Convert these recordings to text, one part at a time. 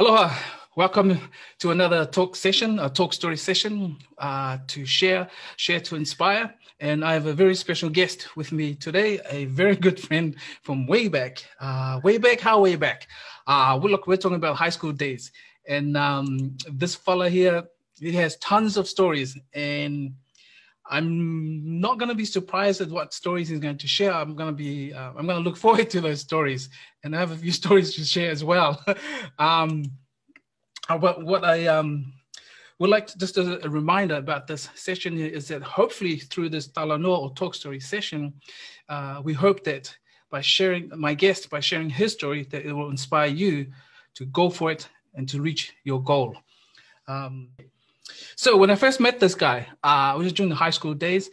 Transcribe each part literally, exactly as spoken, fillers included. Aloha, welcome to another talk session, a talk story session uh, to share, share to inspire. And I have a very special guest with me today, a very good friend from way back, uh, way back, how way back? Uh, we look, we're talking about high school days. And um, this fella here, he has tons of stories. And I'm not going to be surprised at what stories he's going to share. I'm going to be, uh, I'm going to look forward to those stories. And I have a few stories to share as well. um, But what I um, would like to, just as a reminder about this session is that hopefully through this Talanoa or talk story session, uh, we hope that by sharing my guest, by sharing his story, that it will inspire you to go for it and to reach your goal. Um, so when I first met this guy, uh, which was during the high school days,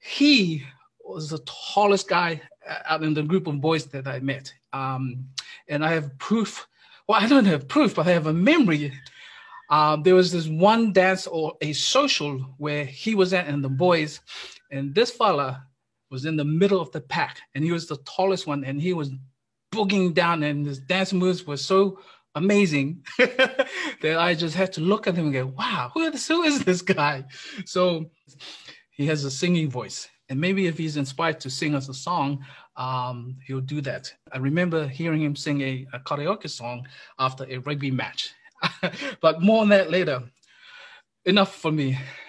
he was the tallest guy out in the group of boys that I met. Um, and I have proof. Well, I don't have proof, but I have a memory. Um, there was this one dance or a social where he was at and the boys, and this fella was in the middle of the pack, and he was the tallest one, and he was booging down, and his dance moves were so amazing that I just had to look at him and go, wow, who is, who is this guy? So he has a singing voice, and maybe if he's inspired to sing us a song, Um, he'll do that. I remember hearing him sing a, a karaoke song after a rugby match, but more on that later. Enough for me.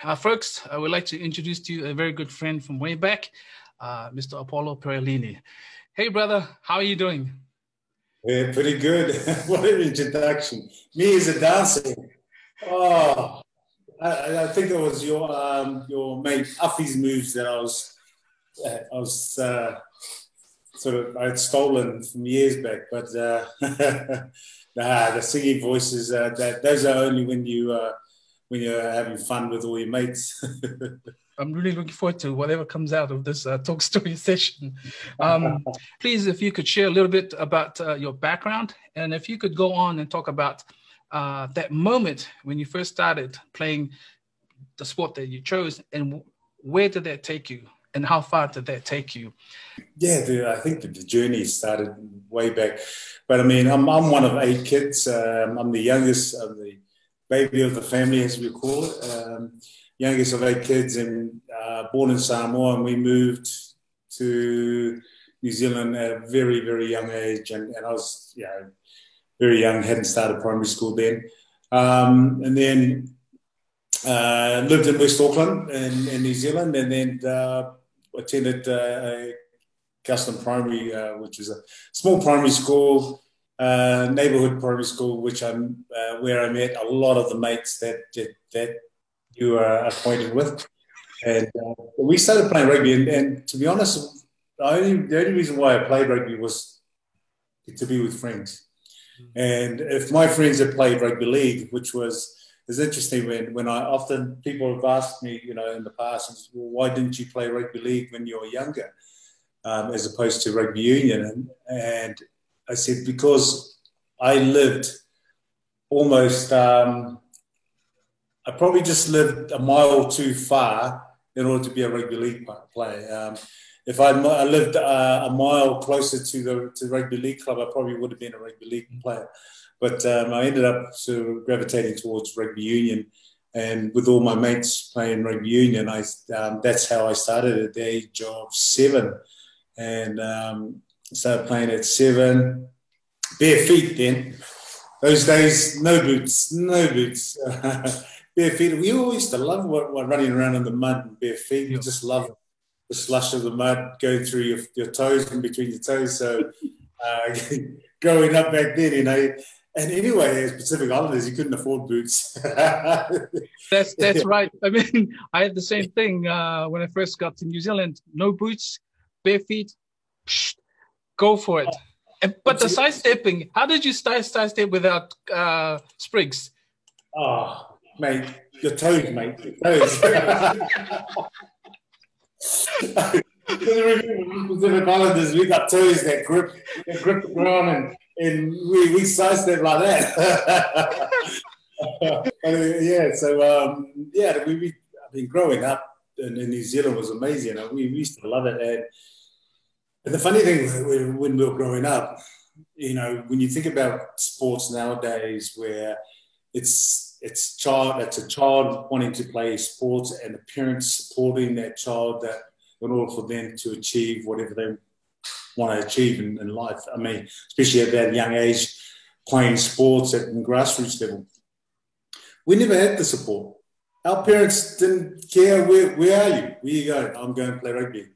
Uh, folks, I would like to introduce to you a very good friend from way back, uh, Mister Apollo Perelini. Hey, brother, how are you doing? Yeah, pretty good. What an introduction. Me as a dancer. Oh, I, I think it was your, um, your mate Afi's moves that I was, uh, I was, uh, sort of, I had stolen from years back, but uh, nah, the singing voices, uh, that, those are only when, you, uh, when you're having fun with all your mates. I'm really looking forward to whatever comes out of this uh, talk story session. Um, please, if you could share a little bit about uh, your background, and if you could go on and talk about uh, that moment when you first started playing the sport that you chose, and where did that take you? And how far did that take you? Yeah, dude, I think the journey started way back. But I mean, I'm, I'm one of eight kids. Um, I'm the youngest, I'm the baby of the family, as we call it. Um, youngest of eight kids, and uh, born in Samoa. And we moved to New Zealand at a very, very young age. And, and I was, you know, very young, hadn't started primary school then. Um, and then uh, lived in West Auckland in, in New Zealand, and then uh, attended uh, Kelston Primary, uh, which is a small primary school, uh, neighbourhood primary school, which I'm uh, where I met a lot of the mates that that, that you are acquainted with, and uh, we started playing rugby. And, and to be honest, the only, the only reason why I played rugby was to be with friends. And if my friends had played rugby league, which was it's interesting when, when I often people have asked me, you know, in the past, well, why didn't you play rugby league when you were younger, um, as opposed to rugby union? And, and I said, because I lived almost, um, I probably just lived a mile too far in order to be a rugby league player. Um, if I, I lived uh, a mile closer to the to rugby league club, I probably would have been a rugby league player. But um, I ended up sort of gravitating towards rugby union, and with all my mates playing rugby union, I um, that's how I started at the age of seven, and um, started playing at seven, bare feet then. Those days, no boots, no boots, bare feet. We all used to love what, what running around in the mud and bare feet. You yeah. just love the slush of the mud going through your, your toes and between your toes. So uh, growing up back then, you know. And anyway, as Pacific Islanders, you couldn't afford boots. that's that's right. I mean, I had the same thing uh, when I first got to New Zealand. No boots, bare feet, psh, go for it. And, but the sidestepping, how did you sidestep without uh, sprigs? Oh, mate, your toes, mate, your toes. Pacific Islanders, we got toes that grip, that grip the ground, and And we, we sized it like that. And, yeah, so, um, yeah, we, we, I mean, growing up in, in New Zealand was amazing. We, we used to love it. And, and the funny thing when we were growing up, you know, when you think about sports nowadays where it's it's child it's a child wanting to play sports and the parents supporting that child that in order for them to achieve whatever they want to achieve in, in life. I mean, especially at that young age, playing sports at the grassroots level. We never had the support. Our parents didn't care, where, where are you? Where you going? I'm going to play rugby.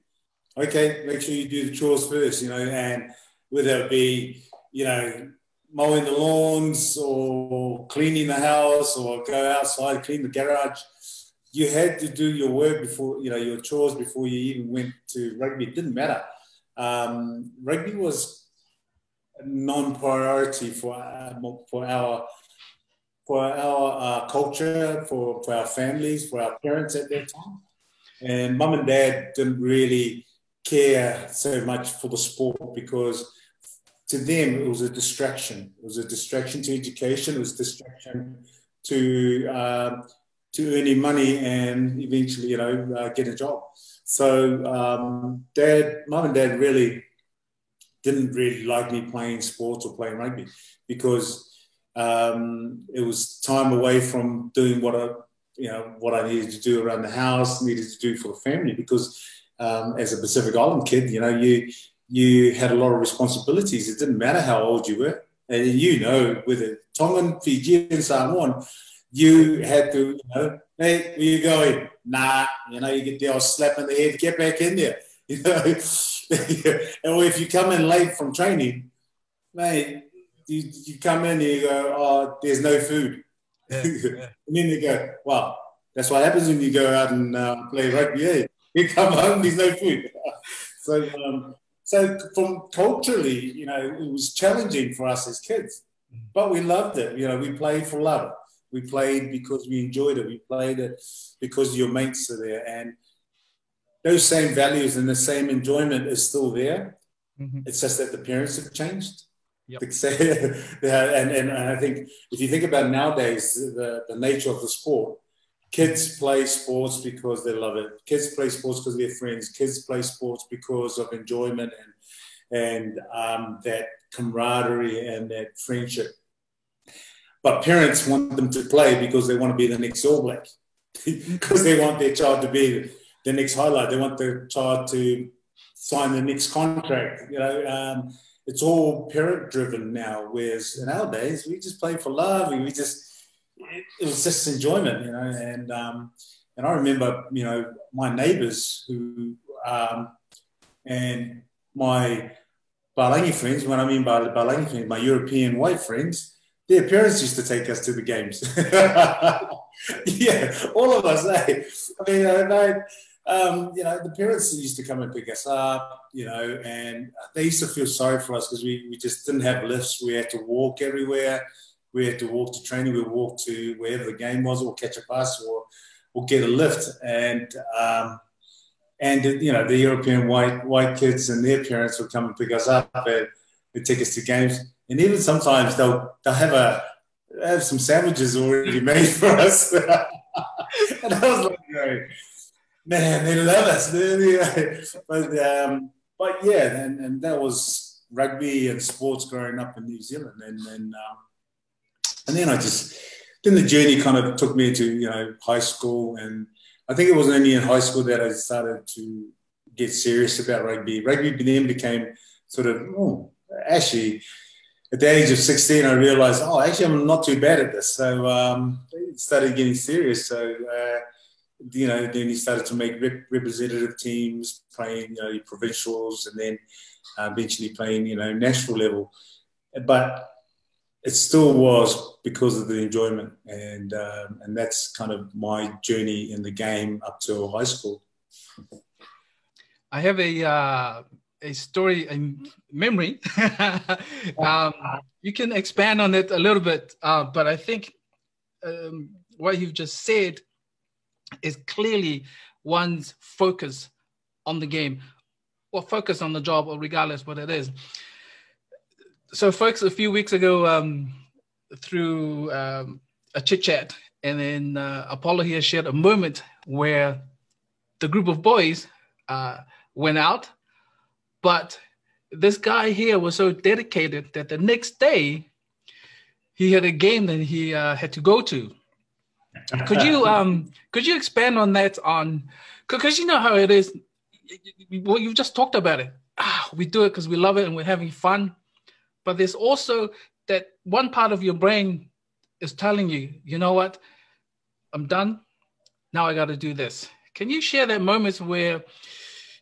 Okay, make sure you do the chores first, you know, and whether it be, you know, mowing the lawns or cleaning the house or go outside, clean the garage. You had to do your work before, you know, your chores before you even went to rugby. It didn't matter. Um, rugby was a non-priority for our, for our for our uh, culture, for, for our families, for our parents at that time. And mum and dad didn't really care so much for the sport because to them it was a distraction. It was a distraction to education. It was a distraction to... Uh, to earning money and eventually, you know, uh, get a job. So um, dad, mum and dad really didn't really like me playing sports or playing rugby because um, it was time away from doing what I, you know, what I needed to do around the house, needed to do for the family because um, as a Pacific Island kid, you know, you, you had a lot of responsibilities. It didn't matter how old you were. And you know, with a Tongan, Fijian, Samoan, you had to, you know, hey, where you going? Nah, you know, you get the old slap in the head, get back in there, you know. Or if you come in late from training, mate, you, you come in and you go, oh, there's no food. Yeah, yeah. And then they go, well, that's what happens when you go out and uh, play rugby. Yeah, you come home, there's no food. so, um, so from culturally, you know, it was challenging for us as kids, but we loved it. You know, we played for love. We played because we enjoyed it. We played it because your mates are there. And those same values and the same enjoyment is still there. Mm-hmm. It's just that the parents have changed. Yep. and, and I think if you think about nowadays, the, the nature of the sport, kids play sports because they love it. Kids play sports because they're friends. Kids play sports because of enjoyment and, and um, that camaraderie and that friendship. But parents want them to play because they want to be the next All Black, because they want their child to be the next highlight. They want their child to sign the next contract. You know, um, it's all parent-driven now. Whereas in our days, we just played for love, and we just it, it was just enjoyment, you know. And um, and I remember, you know, my neighbours who um, and my Balangi friends. When I mean by Balangi friends, my European white friends. Their parents used to take us to the games. Yeah, all of us. Eh? I mean, I know, um, you know, the parents used to come and pick us up, you know, and they used to feel sorry for us because we, we just didn't have lifts. We had to walk everywhere. We had to walk to training. We walked to wherever the game was or catch a bus or, or get a lift. And, um, and you know, the European white white kids and their parents would come and pick us up and they'd take us to games. And even sometimes they'll they'll have a they'll have some sandwiches already made for us. And I was like, man, they love us. But um, but yeah, and, and that was rugby and sports growing up in New Zealand, and and um, and then I just then the journey kind of took me to you know high school, and I think it was only in high school that I started to get serious about rugby. Rugby then became sort of oh, actually. At the age of sixteen, I realised, oh, actually, I'm not too bad at this. So um, I started getting serious. So, uh, you know, then he started to make rep- representative teams, playing, you know, provincials, and then uh, eventually playing, you know, national level. But it still was because of the enjoyment. And, um, and that's kind of my journey in the game up to high school. I have a... Uh... a story, a memory. um, you can expand on it a little bit, uh, but I think um, what you've just said is clearly one's focus on the game or focus on the job or regardless what it is. So folks, a few weeks ago um, through um, a chit chat and then uh, Apollo here shared a moment where the group of boys uh, went out. But this guy here was so dedicated that the next day he had a game that he uh, had to go to. Could you um could you expand on that? On because you know how it is. Well, you've just talked about it. Ah, we do it because we love it and we're having fun. But there's also that one part of your brain is telling you, you know what? I'm done. Now I got to do this. Can you share that moment where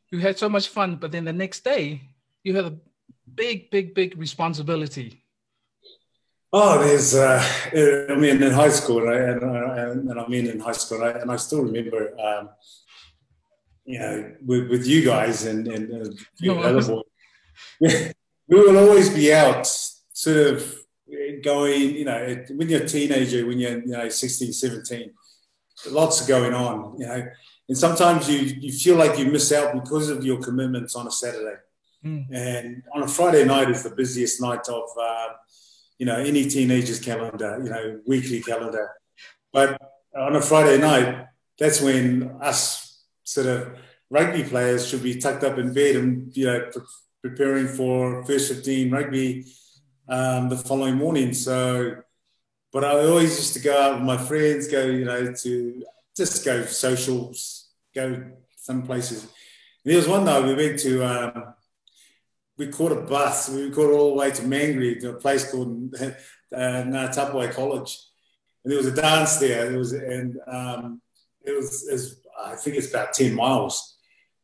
you had so much fun, but then the next day you had a big, big, big responsibility? Oh, there's, uh, I mean, in high school, right? And, and, and I mean, in high school, right? And I still remember, um, you know, with, with you guys and, and uh, you no, other boys, we will always be out sort of going, you know, when you're a teenager, when you're, you know, sixteen, seventeen, lots going on, you know, and sometimes you, you feel like you miss out because of your commitments on a Saturday. Mm. And on a Friday night is the busiest night of, uh, you know, any teenager's calendar, you know, weekly calendar. But on a Friday night, that's when us sort of rugby players should be tucked up in bed and, you know, pre- preparing for first fifteen rugby um, the following morning. So, but I always used to go out with my friends, go, you know, to just go socials, go some places. And there was one night we went to... Um, we caught a bus. We caught all the way to Mangere, to a place called uh, Ngā College, and there was a dance there. It was, and um, it, was, it was, I think it's about ten miles,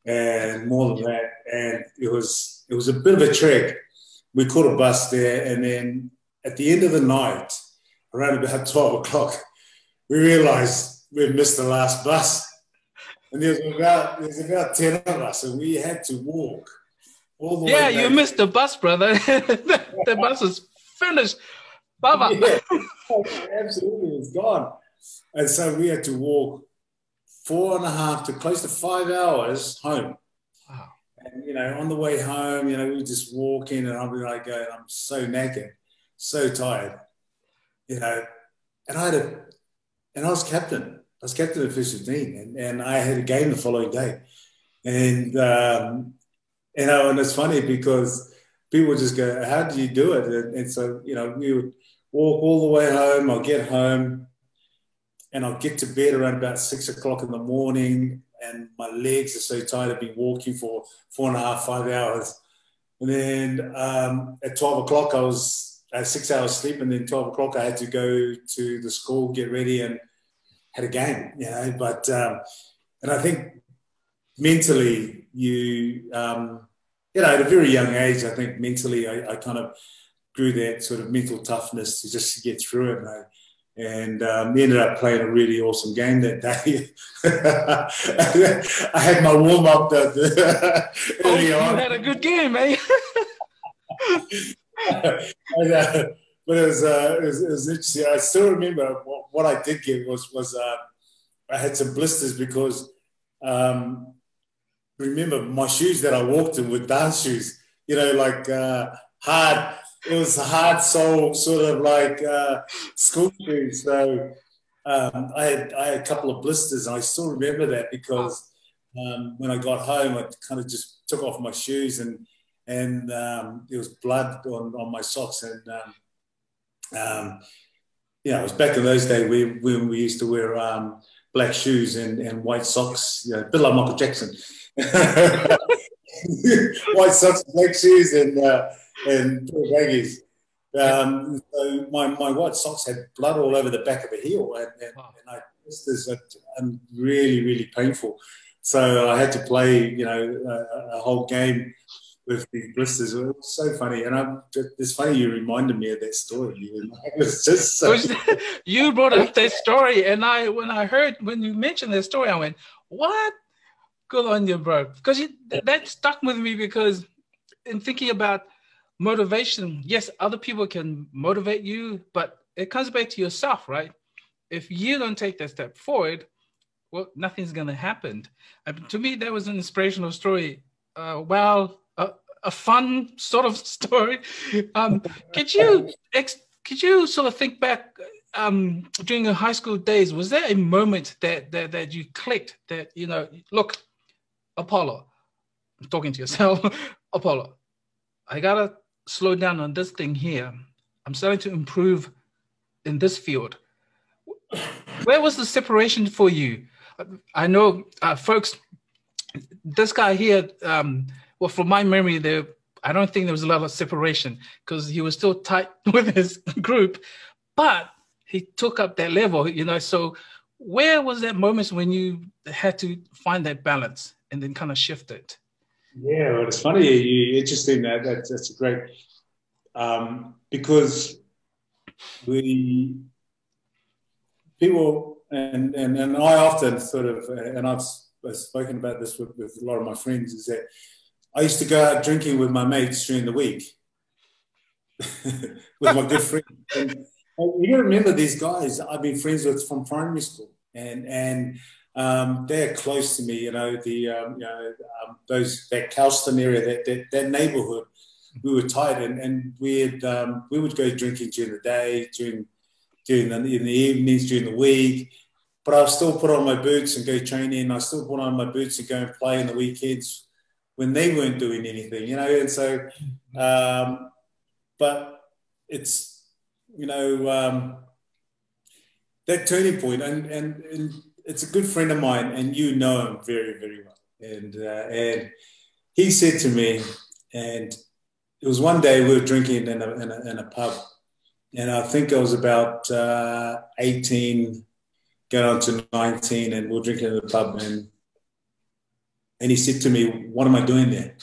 and more than that. And it was, it was a bit of a trek. We caught a bus there, and then at the end of the night, around about twelve o'clock, we realised we'd missed the last bus, and there was about there's about ten of us, and we had to walk. Yeah, you missed the bus, brother. the, the bus is finished. Baba. Yeah, absolutely, it's gone. And so we had to walk four and a half to close to five hours home. Wow. And, you know, on the way home, you know, we were just walking and I'd be like, going, I'm so knackered, so tired, you know. And I had a, and I was captain. I was captain of first fifteen, and, and I had a game the following day. And, um, you know, and it's funny because people just go, how do you do it? And, and so, you know, we would walk all the way home. I'll get home and I'll get to bed around about six o'clock in the morning and my legs are so tired I've been walking for four and a half, five hours. And then um, at twelve o'clock, I was I had six hours sleep, and then twelve o'clock I had to go to the school, get ready and had a game, you know. But, um, and I think mentally you... Um, You know, at a very young age, I think mentally I, I kind of grew that sort of mental toughness to just get through it, mate. And um, we ended up playing a really awesome game that day. I had my warm-up early oh, on. You had a good game, mate. and, uh, but it was, uh, it, was, it was interesting. I still remember what, what I did get was, was uh, I had some blisters because um, – remember my shoes that I walked in were dance shoes, you know, like uh, hard, it was hard sole sort of like uh, school shoes. So um, I, had, I had a couple of blisters and I still remember that because um, when I got home, I kind of just took off my shoes and, and um, there was blood on, on my socks. And, um, um, you know, it was back in those days when we, we used to wear um, black shoes and, and white socks, you know, a bit like Michael Jackson. White socks, black shoes, and uh, and baggies. Um, so my, my white socks had blood all over the back of the heel, and, and, and I this is and really really painful. So I had to play, you know, a, a whole game with the blisters. It was so funny, and I, it's funny you reminded me of that story. It was just so you brought up that story, and I when I heard when you mentioned that story, I went, "What?" Good on you, bro. Because you, that stuck with me because in thinking about motivation, yes, other people can motivate you, but it comes back to yourself, right? If you don't take that step forward, well, nothing's going to happen. And to me, that was an inspirational story. Uh, well, a, a fun sort of story. Um, could you ex- could you sort of think back um, during your high school days? Was there a moment that that, that you clicked that, you know, look, Apollo, I'm talking to yourself, Apollo, I got to slow down on this thing here. I'm starting to improve in this field. Where was the separation for you? I know, uh, folks, this guy here, um, well, from my memory, there, I don't think there was a lot of separation because he was still tight with his group, but he took up that level, you know. So where was that moment when you had to find that balance and then kind of shift it? Yeah, well, it's funny. You, interesting. That, that that's a great um, because we people and, and and I often sort of and I've spoken about this with, with a lot of my friends is that I used to go out drinking with my mates during the week with my good friends. And, and you remember these guys I've been friends with from primary school, and and. Um, they're close to me, you know, the, um, you know, um, those, that Kelston area, that, that, that neighborhood, we were tight, and, and we had, um, we would go drinking during the day, during, during the, in the evenings, during the week, but I still put on my boots and go training. I still put on my boots and go and play in the weekends when they weren't doing anything, you know, and so, um, but it's, you know, um, that turning point and, and, and it's a good friend of mine, and you know him very, very well. And uh, and he said to me, and it was one day we were drinking in a, in a, in a pub, and I think I was about uh, eighteen, going on to nineteen, and we were drinking in the pub, and and he said to me, "What am I doing there?"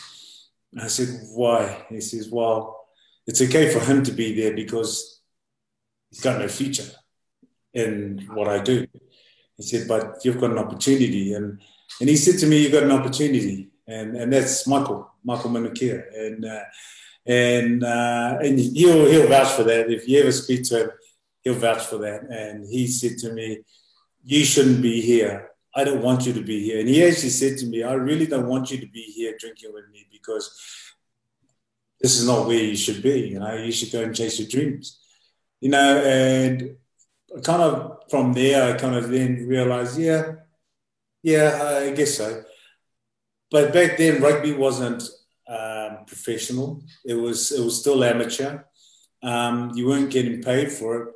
And I said, "Why?" He says, "Well, it's okay for him to be there because he's got no future in what I do." He said, "But you've got an opportunity." And and he said to me, "You've got an opportunity." And and that's Michael, Michael Mimikia. And uh, and uh, and he'll, he'll vouch for that. If you ever speak to him, he'll vouch for that. And he said to me, "You shouldn't be here. I don't want you to be here." And he actually said to me, "I really don't want you to be here drinking with me because this is not where you should be. You know, you should go and chase your dreams." You know, and kind of from there, I kind of then realised, yeah, yeah, I guess so. But back then, rugby wasn't um, professional. It was it was still amateur. Um, you weren't getting paid for it.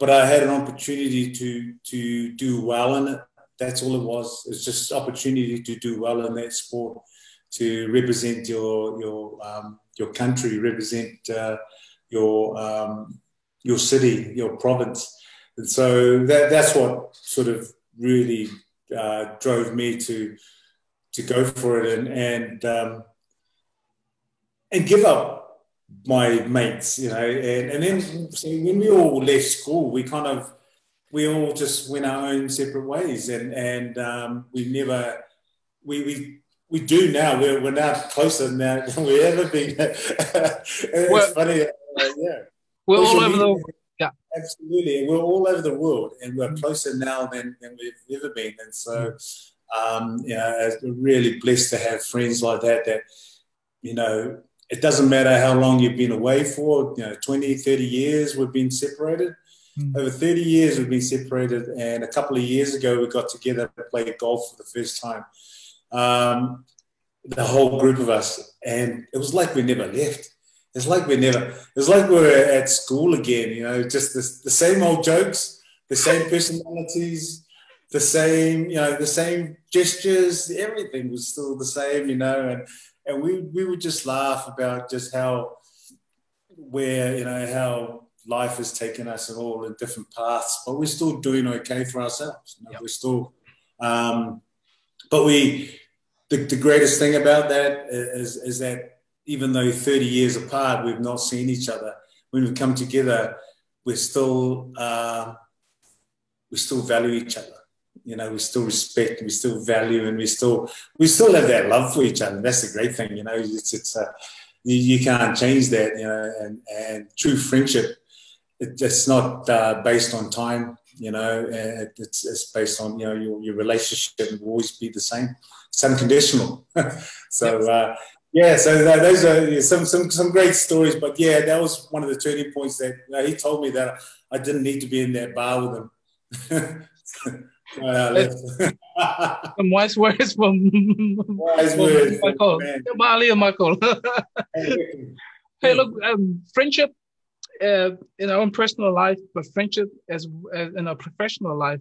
But I had an opportunity to to do well in it. That's all it was. It's just opportunity to do well in that sport, to represent your your um, your country, represent uh, your um, your city, your province. And so that, that's what sort of really uh, drove me to to go for it and and, um, and give up my mates, you know. And, and then so when we all left school, we kind of, we all just went our own separate ways. And, and um, we never, we, we we do now, we're, we're now closer now than we ever been. It's well, funny, uh, yeah. We're all over the world. Yeah. Absolutely. We're all over the world and we're closer now than, than we've ever been. And so, um, you know, we're really blessed to have friends like that, that, you know, it doesn't matter how long you've been away for, you know, twenty, thirty years we've been separated. Mm. Over thirty years we've been separated. And a couple of years ago we got together and played golf for the first time, um, the whole group of us. And it was like we never left. It's like we never, it's like we're at school again, you know, just this, the same old jokes, the same personalities, the same, you know, the same gestures, everything was still the same, you know, and, and we, we would just laugh about just how, where, you know, how life has taken us and all in different paths, but we're still doing okay for ourselves, you know, yep. We're still, um, but we, the, the greatest thing about that is, is that, even though thirty years apart, we've not seen each other. When we come together, we're still, uh, we still value each other. You know, we still respect, we still value, and we still, we still have that love for each other. That's the great thing, you know, it's, it's uh, you, you can't change that, you know, and, and true friendship, it, it's not uh, based on time, you know, it, it's, it's based on, you know, your, your relationship will always be the same. It's unconditional. So, uh, yeah, so those are some, some some great stories. But, yeah, that was one of the turning points that, you know, he told me that I didn't need to be in that bar with him. Some wise words from wise from words Michael. From Bali and Michael. Hey, look, um, friendship uh, in our own personal life, but friendship as, as in our professional life.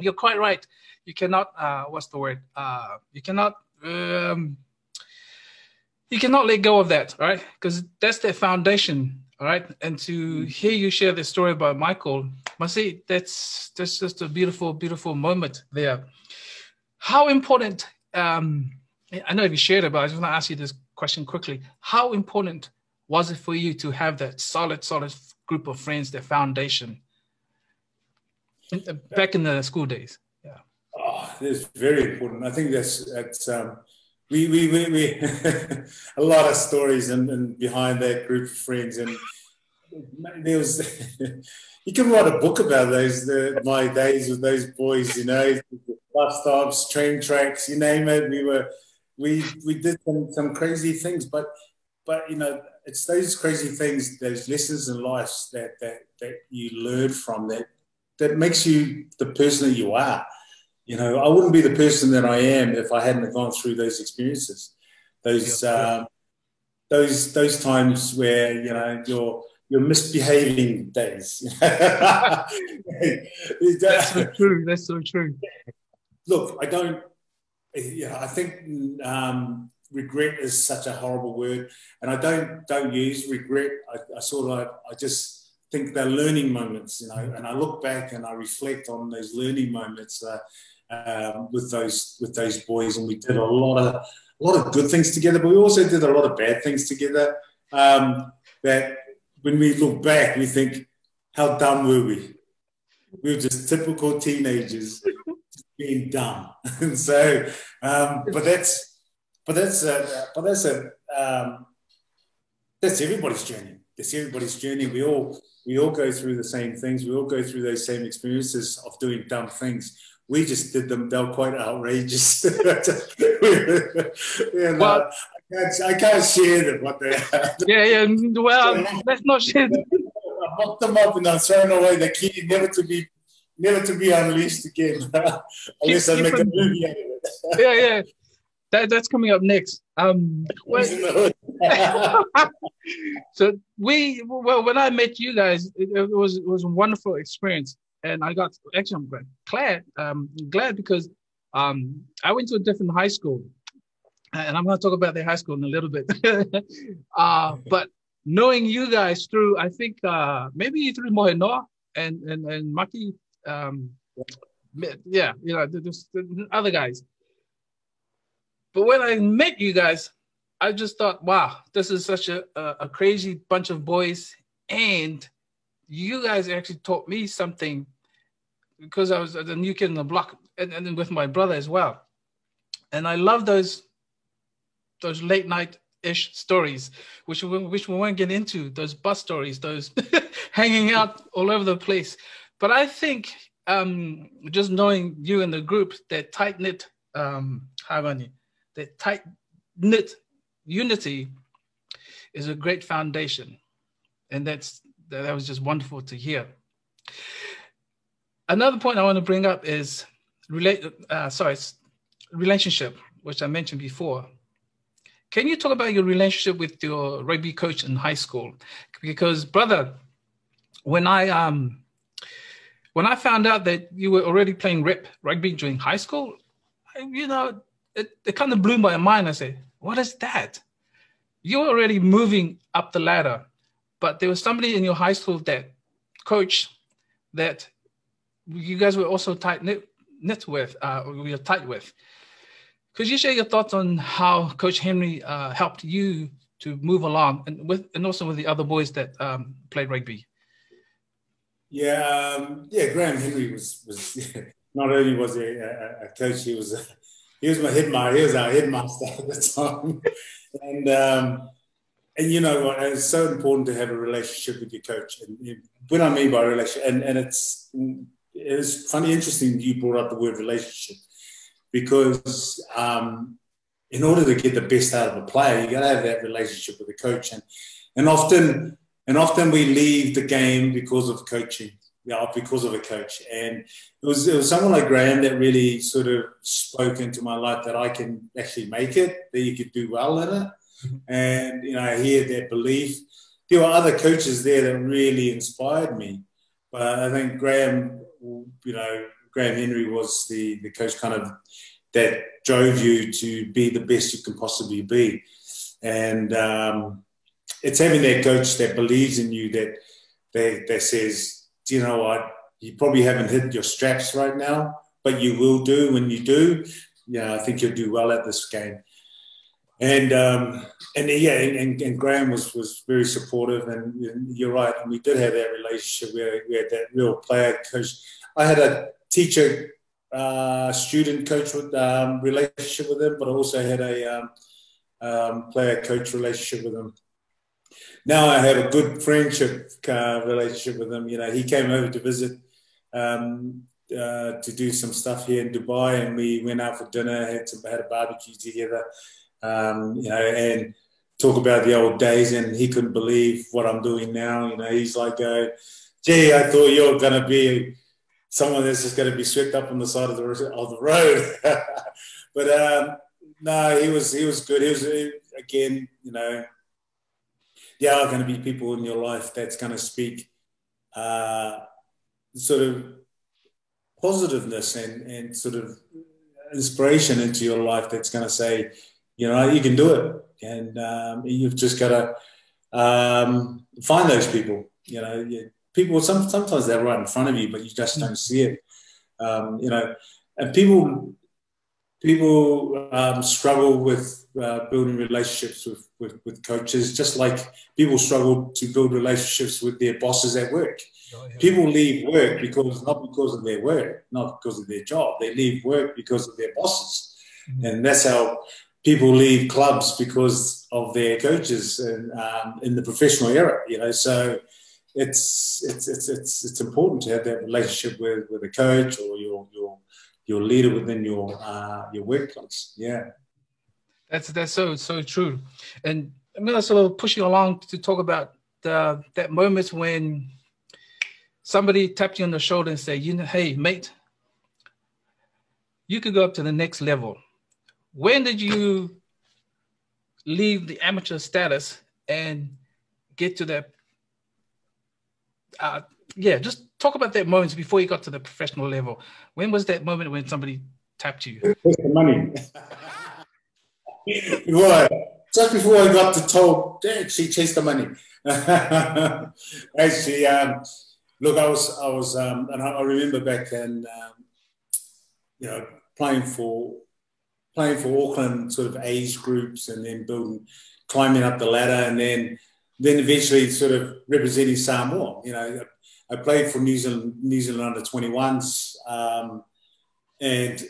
You're quite right. You cannot. Uh, what's the word? Uh, you cannot. Um, you cannot let go of that, right? Because that's their foundation. All right, and to hear you share the story about Michael, Massey, that's that's just a beautiful, beautiful moment there. How important? Um, I know if you shared it, but I just want to ask you this question quickly. How important was it for you to have that solid, solid group of friends, that foundation, back in the school days? Yeah, oh, that's very important. I think that's that's. Um... We we we, we a lot of stories and, and behind that group of friends, and there was you can write a book about those the, my days with those boys, you know, bus stops, train tracks, you name it. We were we we did some, some crazy things, but but you know, it's those crazy things, those lessons in life that that that you learn from that that makes you the person that you are. You know, I wouldn't be the person that I am if I hadn't gone through those experiences, those yeah, yeah. Um, those those times where you know you're you're misbehaving days. That's so true. That's so true. Look, I don't. Yeah, I think um, regret is such a horrible word, and I don't don't use regret. I, I sort of I just think they're learning moments, you know, and I look back and I reflect on those learning moments. Uh, Um, with those with those boys, and we did a lot of a lot of good things together, but we also did a lot of bad things together. Um, that when we look back, we think, how dumb were we? We were just typical teenagers being dumb. And so, um, but that's but that's a, but that's a um, that's everybody's journey. That's everybody's journey. We all we all go through the same things. We all go through those same experiences of doing dumb things. We just did them. They were quite outrageous. You know, well, I can't, I can't share them. What they are. Yeah, yeah. Well, let's not share them. I mocked them up, and I'm throwing away the key, never to be, never to be unleashed again. Unless I make a movie out of it. Yeah, yeah. That that's coming up next. Um, well, so we well, when I met you guys, it, it was it was a wonderful experience. And I got actually I'm glad um, glad because um, I went to a different high school, and I'm going to talk about the high school in a little bit. uh, but knowing you guys through, I think uh, maybe through Mohenoa and and and Maki, um, yeah, you know, just other guys. But when I met you guys, I just thought, wow, this is such a a crazy bunch of boys, and you guys actually taught me something, because I was a new kid on the block, and, and with my brother as well. And I love those those late night ish stories, which we, which we won't get into, those bus stories, those hanging out all over the place. But I think um, just knowing you and the group, that tight knit um, harmony, that tight knit unity, is a great foundation, and that's. That was just wonderful to hear. Another point I want to bring up is relate. Uh, sorry, it's relationship, which I mentioned before. Can you talk about your relationship with your rugby coach in high school? Because, brother, when I um, when I found out that you were already playing rep rugby during high school, you know, it, it kind of blew my mind. I said, "What is that? You're already moving up the ladder." But there was somebody in your high school, that coach, that you guys were also tight knit, knit with, uh, or we were tight with. Could you share your thoughts on how Coach Henry uh, helped you to move along, and with, and also with the other boys that um, played rugby? Yeah, um, yeah. Graham Henry was was yeah, not only was he a, a coach, he was a, he was my headmaster. He was our headmaster at the time, and. Um, And you know what? It's so important to have a relationship with your coach. And when I mean by relationship, and, and it's it's funny, interesting you brought up the word relationship, because um, in order to get the best out of a player, you got to have that relationship with the coach. And and often and often we leave the game because of coaching. you know, because of a coach. And it was, it was someone like Graham that really sort of spoke into my life that I can actually make it, that you could do well in it. And, you know, he had that belief. There were other coaches there that really inspired me. But I think Graham, you know, Graham Henry was the, the coach kind of that drove you to be the best you can possibly be. And um, it's having that coach that believes in you, that, that, that says, do you know what, you probably haven't hit your straps right now, but you will do when you do. Yeah, I think you'll do well at this game. And, um, and yeah, and, and Graham was, was very supportive, and, and you're right. And we did have that relationship where we had that real player coach. I had a teacher, uh, student coach with, um, relationship with him, but I also had a um, um, player coach relationship with him. Now I have a good friendship uh, relationship with him. You know, he came over to visit um, uh, to do some stuff here in Dubai, and we went out for dinner, had, some, had a barbecue together. Um, you know, and talk about the old days, and he couldn't believe what I'm doing now. You know, he's like, uh, gee, I thought you were going to be someone that's just going to be swept up on the side of the, of the road. But, um, no, he was, he was good. He was, he, again, you know, there are going to be people in your life that's going to speak uh, sort of positiveness and, and sort of inspiration into your life that's going to say, you know, you can do it, and um, you've just got to um, find those people. You know, you, people some, sometimes they're right in front of you, but you just don't see it. Um, you know, and people people um, struggle with uh, building relationships with, with, with coaches, just like people struggle to build relationships with their bosses at work. People leave work because not because of their work, not because of their job. They leave work because of their bosses, mm-hmm. and that's how. People leave clubs because of their coaches and, um, in the professional era, you know. So it's it's it's it's, it's important to have that relationship with, with a coach or your your your leader within your uh, your workplace. Yeah, that's that's so so true. And I'm gonna sort of push you along to talk about the, that moment when somebody tapped you on the shoulder and said, you know, hey mate, you could go up to the next level. When did you leave the amateur status and get to that? Uh, yeah, just talk about that moment before you got to the professional level. When was that moment when somebody tapped you? Where's the money? Right. Just before I got to told, Dad, she chased the money. Actually, um, look, I was, I was, um, and I, I remember back then, um, you know, playing for. Playing for Auckland, sort of age groups, and then building, climbing up the ladder, and then, then eventually sort of representing Samoa. You know, I played for New Zealand, New Zealand under twenty-ones, um, and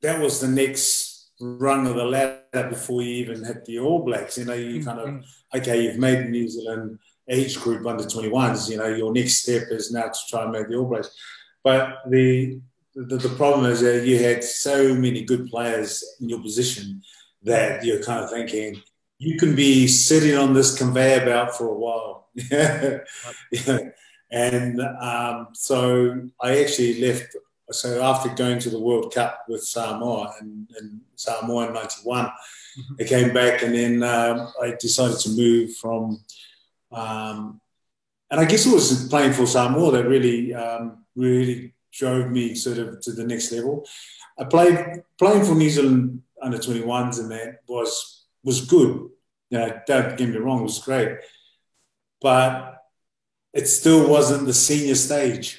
that was the next rung of the ladder before you even hit the All Blacks. You know, you mm-hmm. kind of okay, you've made the New Zealand age group under twenty-ones. You know, your next step is now to try and make the All Blacks, but the The problem is that you had so many good players in your position that you're kind of thinking, you can be sitting on this conveyor belt for a while. Right. Yeah. And um, so I actually left. So after going to the World Cup with Samoa in, in Samoa in ninety-one, mm-hmm. I came back and then um, I decided to move from um, – and I guess it was playing for Samoa that really, um, really – drove me sort of to the next level. I played playing for New Zealand under twenty-ones, and that was was good. You know, don't get me wrong, it was great, but it still wasn't the senior stage.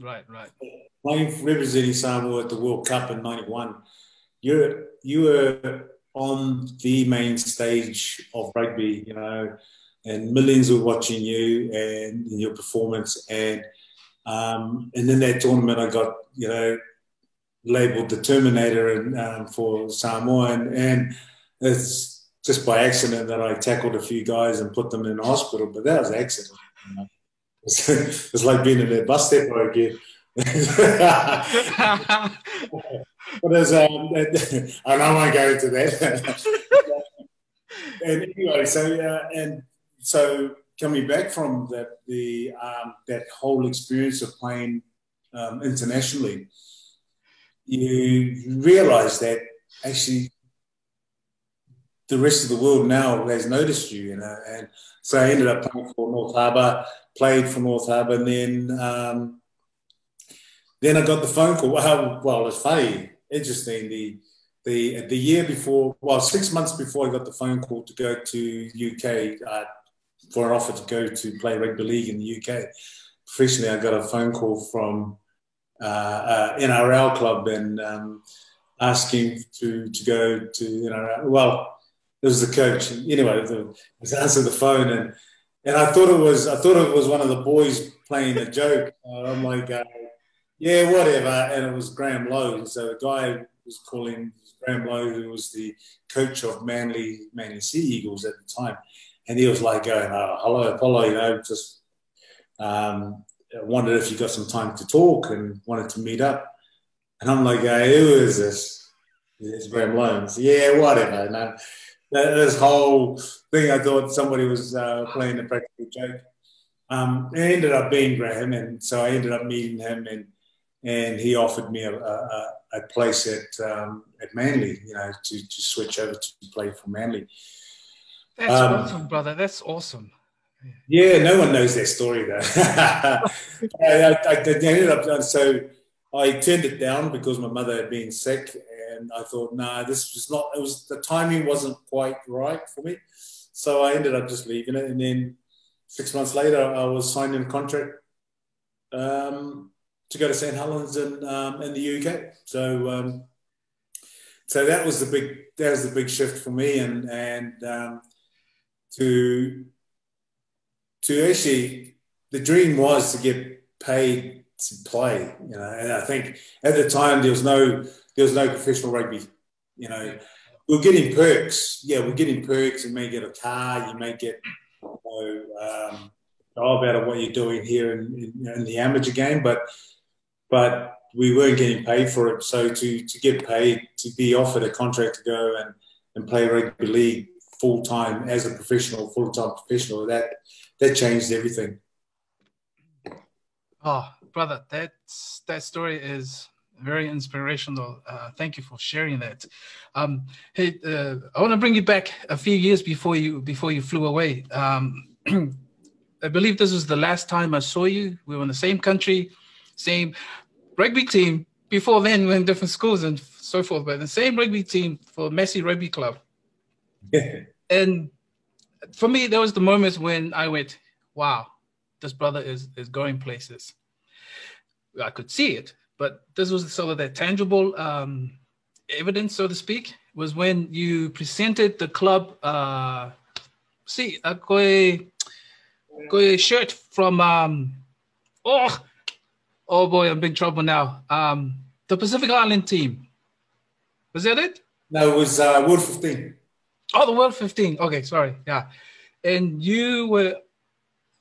Right, right. Playing representing Samoa at the World Cup in ninety-one, you you were on the main stage of rugby, you know, and millions were watching you and your performance and. Um, and in that tournament, I got, you know, labelled the Terminator and, um, for Samoa, and, and it's just by accident that I tackled a few guys and put them in the hospital, but that was an accident. You know? it's, it's like being in that bus depot again. But as um, and I won't go into that. And anyway, so uh, and so. coming back from that the um, that whole experience of playing um, internationally, you realise that actually the rest of the world now has noticed you, you know. And so I ended up playing for North Harbour, played for North Harbour, and then um, then I got the phone call. Well, well, it's funny, interesting. The the the year before, well, six months before, I got the phone call to go to U K. Uh, for an offer to go to play rugby league in the U K. Professionally, I got a phone call from uh, an N R L club and um, asking to, to go to N R L. Well, it was the coach. Anyway, the, I answered the phone, and, and I thought it was I thought it was one of the boys playing a joke. Uh, I'm like, uh, yeah, whatever. And it was Graham Lowe. So the guy was calling Graham Lowe, who was the coach of Manly Manly Sea Eagles at the time. And he was like going, oh, hello, Apollo, you know, just um, wondered if you got some time to talk and wanted to meet up. And I'm like, hey, who is this? It's Graham Loans. Yeah, whatever. And I, this whole thing, I thought somebody was uh, playing a practical joke. Um, it ended up being Graham, and so I ended up meeting him, and and he offered me a, a, a place at um, at Manly, you know, to, to switch over to play for Manly. That's um, awesome, brother. That's awesome. Yeah, no one knows that story, though. I, I, I ended up, so I turned it down because my mother had been sick, and I thought, nah, this was not, it was, the timing wasn't quite right for me. So I ended up just leaving it. And then six months later, I was signed in a contract um, to go to Saint Helens in, um, in the U K. So, um, so that was the big, that was the big shift for me. And, and, um, to to actually, the dream was to get paid to play, you know. And I think at the time there was no there was no professional rugby, you know. We're getting perks, yeah, we're getting perks. You may get a car, you may get, you know, um, job out of what you're doing here in, in, in the amateur game, but but we weren't getting paid for it. So to to get paid, to be offered a contract to go and and play rugby league full-time as a professional, full-time professional, that that changed everything. Oh, brother, that's, that story is very inspirational. Uh, thank you for sharing that. Um, hey, uh, I want to bring you back a few years before you before you flew away. Um, I believe this was the last time I saw you. We were in the same country, same rugby team. Before then, we were in different schools and so forth, but the same rugby team for Massey Rugby Club. Yeah. And for me, that was the moment when I went, wow, this brother is, is going places. I could see it, but this was sort of that tangible um, evidence, so to speak, was when you presented the club, uh, see, a koi, koi shirt from, um, oh, oh boy, I'm in big trouble now. Um, the Pacific Island team. Was that it? No, it was uh, World Fifteen. Oh, the World Fifteen. Okay, sorry. Yeah, and you were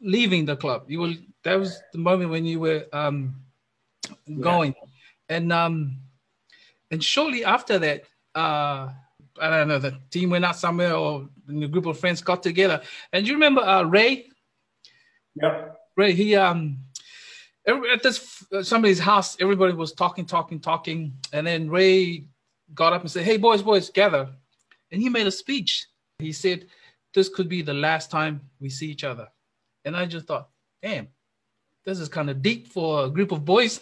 leaving the club. You were. That was the moment when you were um, going, yeah. and um, and shortly after that, uh, I don't know. The team went out somewhere, or a group of friends got together. And you remember uh, Ray? Yep. Ray. He um, at this somebody's house, everybody was talking, talking, talking, and then Ray got up and said, "Hey, boys, boys, gather." And he made a speech. He said, this could be the last time we see each other. And I just thought, damn, this is kind of deep for a group of boys.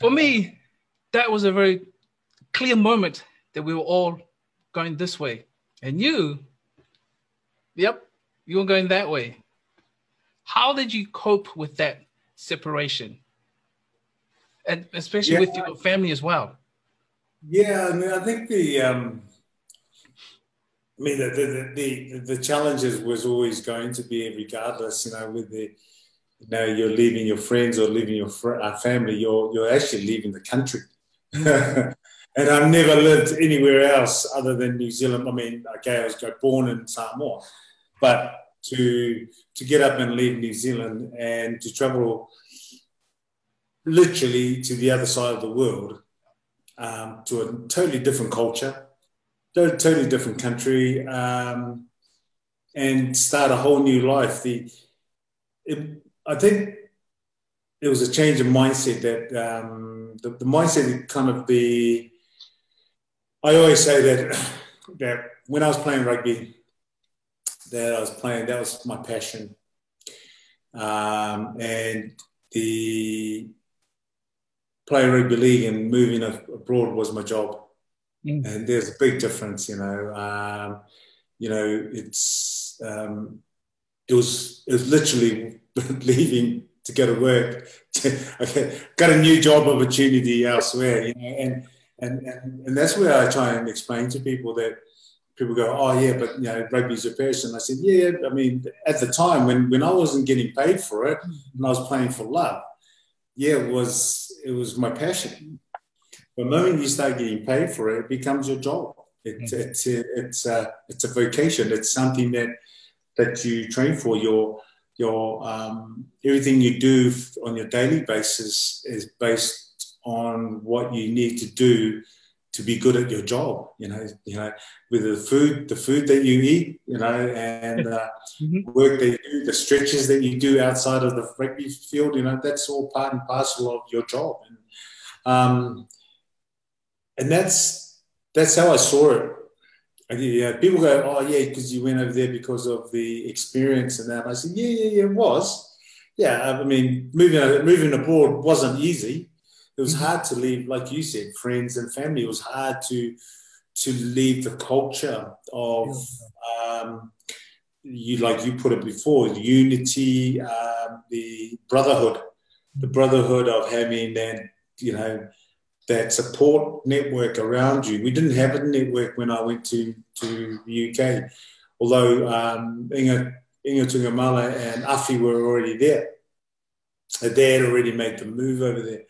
For me, that was a very clear moment that we were all going this way. And you, yep, you were going that way. How did you cope with that separation? And especially yeah. with your family as well. Yeah, I mean, I think the... Um... I mean, the the, the the challenges was always going to be, regardless, you know, with the, you know, you're leaving your friends or leaving your fr uh, family, you're you're actually leaving the country. And I've never lived anywhere else other than New Zealand. I mean, okay, I was born in Samoa, but to to get up and leave New Zealand and to travel literally to the other side of the world, um, to a totally different culture, totally different country, um, and start a whole new life. The, it, I think it was a change of mindset that um, the, the mindset kind of the. I always say that that when I was playing rugby, that I was playing, that was my passion, um, and the playing rugby league and moving abroad was my job. Mm. And there's a big difference, you know. Um, you know, it's um, it was it was literally leaving to go to work. Okay, got a new job opportunity elsewhere, you know, and. And, and and that's where I try and explain to people that people go, oh, yeah, but, you know, rugby's your passion. I said, yeah, I mean, at the time when, when I wasn't getting paid for it and I was playing for love, yeah, it was, it was my passion. But the moment you start getting paid for it, it becomes your job. It, mm-hmm. It's it's it's a, it's a vocation. It's something that that you train for. Your, your um, everything you do on your daily basis is based on what you need to do to be good at your job, you know, you know, with the food, the food that you eat, you know, and uh, mm-hmm. work that you do, the stretches that you do outside of the rugby field, you know, that's all part and parcel of your job. And, um, and that's that's how I saw it. And, yeah, people go, oh, yeah, because you went over there because of the experience and that. And I said, yeah, yeah, yeah, it was. Yeah, I mean, moving moving abroad wasn't easy. It was hard to leave, like you said, friends and family. It was hard to to leave the culture of, um, you like you put it before, the unity, um, the brotherhood, the brotherhood of having that, you know, that support network around you. We didn't have a network when I went to, to the U K, although um, Inga, Inga Tungamala and Afi were already there. They had already made the move over there.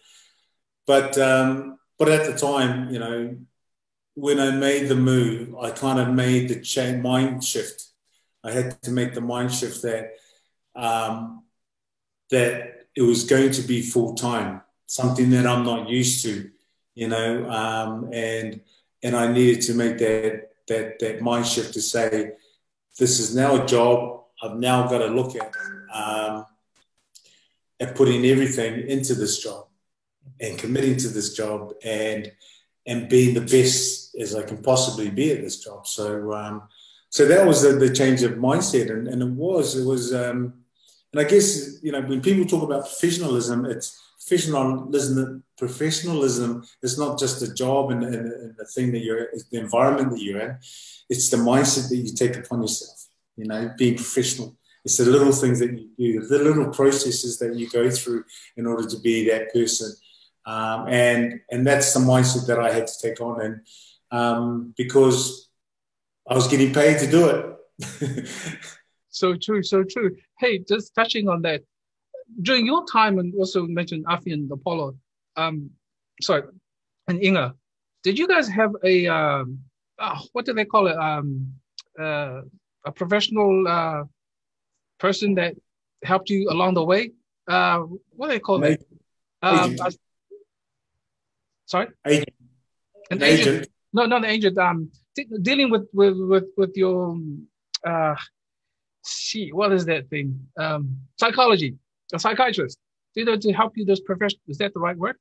But um, but at the time, you know, when I made the move, I kind of made the change, mind shift. I had to make the mind shift that um, that it was going to be full time, something that I'm not used to, you know, um, and and I needed to make that that that mind shift to say, this is now a job. I've now got to look at um, at putting everything into this job and committing to this job and and being the best as I can possibly be at this job. So um, so that was the, the change of mindset. And, and it was, it was, um, and I guess, you know, when people talk about professionalism, it's professionalism, professionalism is not just a job and, and, and the thing that you're, it's the environment that you're in. It's the mindset that you take upon yourself, you know, being professional. It's the little things that you do, the little processes that you go through in order to be that person. Um, and and that's the mindset that I had to take on, and um, because I was getting paid to do it. So true, so true. Hey, just touching on that, during your time, and also mentioned Afi and Apollo, um, sorry, and Inga, did you guys have a um, oh, what do they call it? Um, uh, a professional uh, person that helped you along the way? Uh, what do they call it? Um, Sorry? Agent. An agent. agent. No, not an agent. Um, de- dealing with, with, with, with your, uh, see, what is that thing? Um, psychology, a psychiatrist. You know, to help you, those professionals, is that the right word?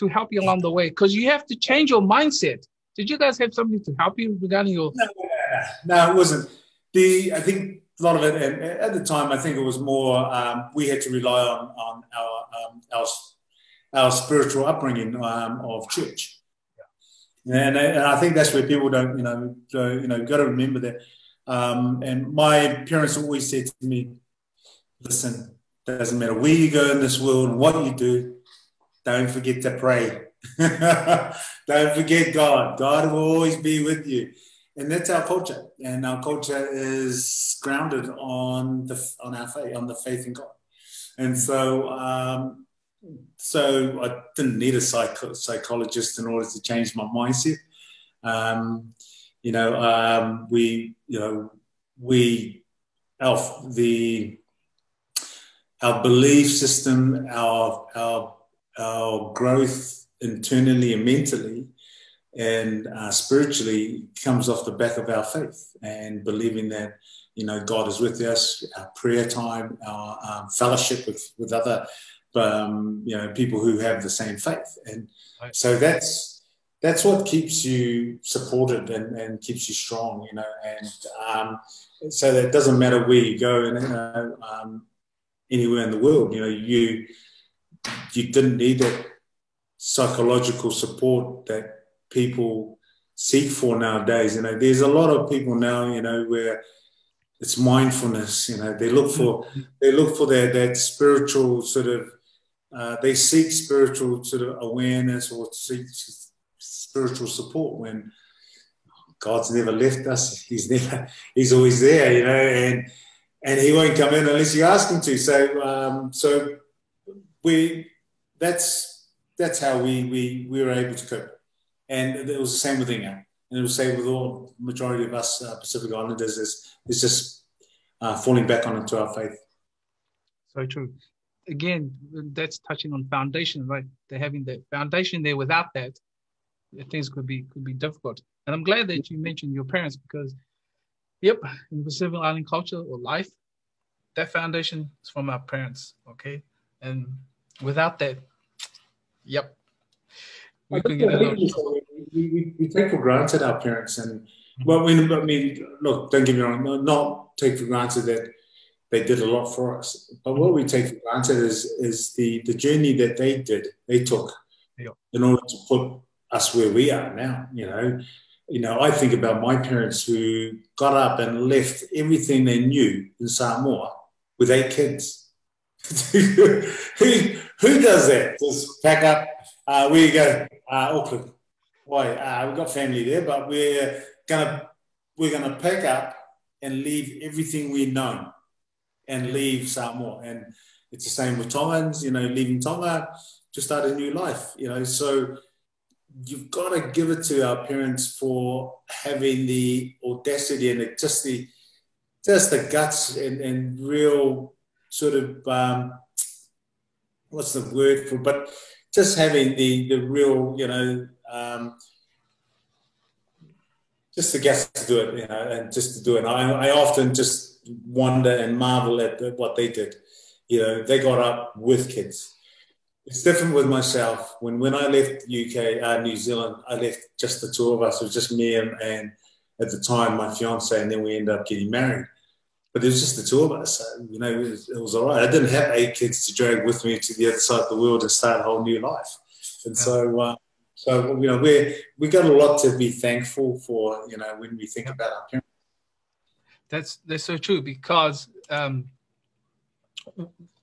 To help you along the way. Because you have to change your mindset. Did you guys have something to help you regarding your... No, no, it wasn't. The I think a lot of it, and at the time, I think it was more, um, we had to rely on, on our um, our... our spiritual upbringing um, of church, yeah. and, and I think that's where people don't, you know, don't, you know, got to remember that. Um, and my parents always said to me, "Listen, doesn't matter where you go in this world and what you do, don't forget to pray. Don't forget God. God will always be with you." And that's our culture, and our culture is grounded on the on our faith, on the faith in God, and so. Um, So I didn't need a psycho- psychologist in order to change my mindset. Um, you know, um, we, you know, we, our, the, our belief system, our, our, our growth internally and mentally and uh, spiritually comes off the back of our faith and believing that you know, God is with us, our prayer time, our um, fellowship with, with other, um, you know, people who have the same faith. And so that's, that's what keeps you supported and, and keeps you strong, you know, and um, so that doesn't matter where you go and, you know, um, anywhere in the world, you know, you, you didn't need that psychological support that people seek for nowadays. You know, there's a lot of people now, you know, where it's mindfulness, you know, they look for, they look for that, that spiritual sort of, uh, they seek spiritual sort of awareness or seek spiritual support when God's never left us. He's never, he's always there, you know, and, and he won't come in unless you ask him to. So, um, so we, that's, that's how we, we, we were able to cope. And it was the same with Inga. And it was the same with all majority of us uh, Pacific Islanders is, is just uh, falling back on into our faith. So true. Again, that's touching on foundation, right? They're having that foundation there. Without that, things could be could be difficult. And I'm glad that you mentioned your parents because, yep, in Pacific Island culture or life, that foundation is from our parents, okay? And without that, yep. We, we, we, we take for granted our parents, and well, we, I mean, look, don't get me wrong, no, not take for granted that they did a lot for us, but what we take for granted is is the the journey that they did, they took, yeah, in order to put us where we are now. You know, you know, I think about my parents who got up and left everything they knew in Samoa with eight kids. who who does that? Just pack up. Uh, where you go, uh, Auckland. Why? Uh, we've got family there, but we're gonna we're gonna pack up and leave everything we know, and leave Samoa. And it's the same with Tongans, you know, leaving Tonga to start a new life, you know. So you've got to give it to our parents for having the audacity and the, just the just the guts and, and real sort of um, what's the word for, but. Just having the, the real, you know, um, just the guts to do it, you know, and just to do it. I, I often just wonder and marvel at the, what they did. You know, they got up with kids. It's different with myself. When when I left U K, uh, New Zealand, I left just the two of us. It was just me and, and at the time, my fiance, and then we ended up getting married. But it was just the two of us, so, you know, it was, it was all right. I didn't have eight kids to drag with me to the other side of the world and start a whole new life. And yeah. so, uh, so you know, we're, we got a lot to be thankful for, you know, when we think about our parents. That's, that's so true because um,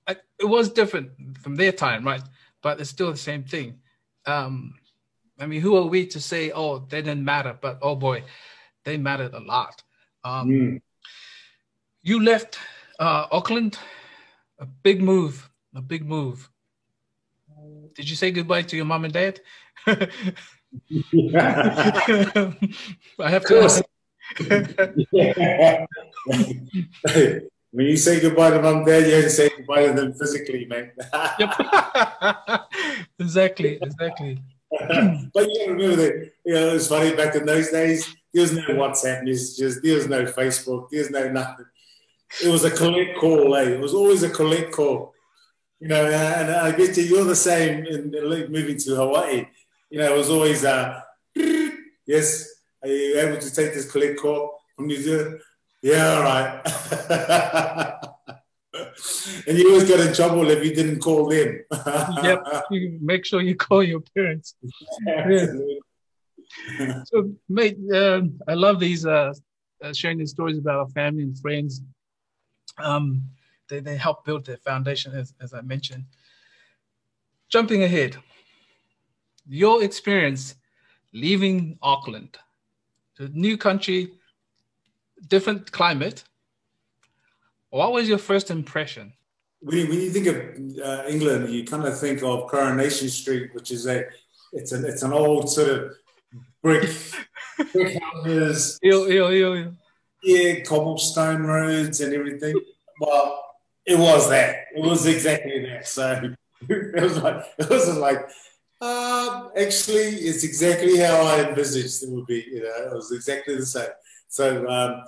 I, it was different from their time, right? But it's still the same thing. Um, I mean, who are we to say, oh, they didn't matter, but oh boy, they mattered a lot. Um, mm. You left uh, Auckland, a big move, a big move. Did you say goodbye to your mom and dad? Yeah. I have to ask. Yeah. When you say goodbye to mom and dad, you have to say goodbye to them physically, man. Yep. Exactly, exactly. But you remember that, you know, it was funny back in those days, there was no WhatsApp messages, there was no Facebook, there was no nothing. It was a collect call, eh? It was always a collect call. You know, and I bet you you're the same in moving to Hawaii. You know, it was always, uh, yes, are you able to take this collect call from New Zealand? Yeah, all right. And you always got in trouble if you didn't call them. Yep, you make sure you call your parents. Yeah, yeah. So, mate, um, I love these, uh, uh, sharing these stories about our family and friends. Um, they, they help build their foundation, as, as I mentioned. Jumping ahead, your experience leaving Auckland, a new country, different climate. What was your first impression? When you, when you think of uh, England, you kind of think of Coronation Street, which is a, it's an, it's an old sort of brick, brick houses. Ew, ew, ew, ew. Yeah, cobblestone roads and everything. Well, it was that. It was exactly that. So it was like, it wasn't like, um, actually, it's exactly how I envisaged it would be. You know, it was exactly the same. So um,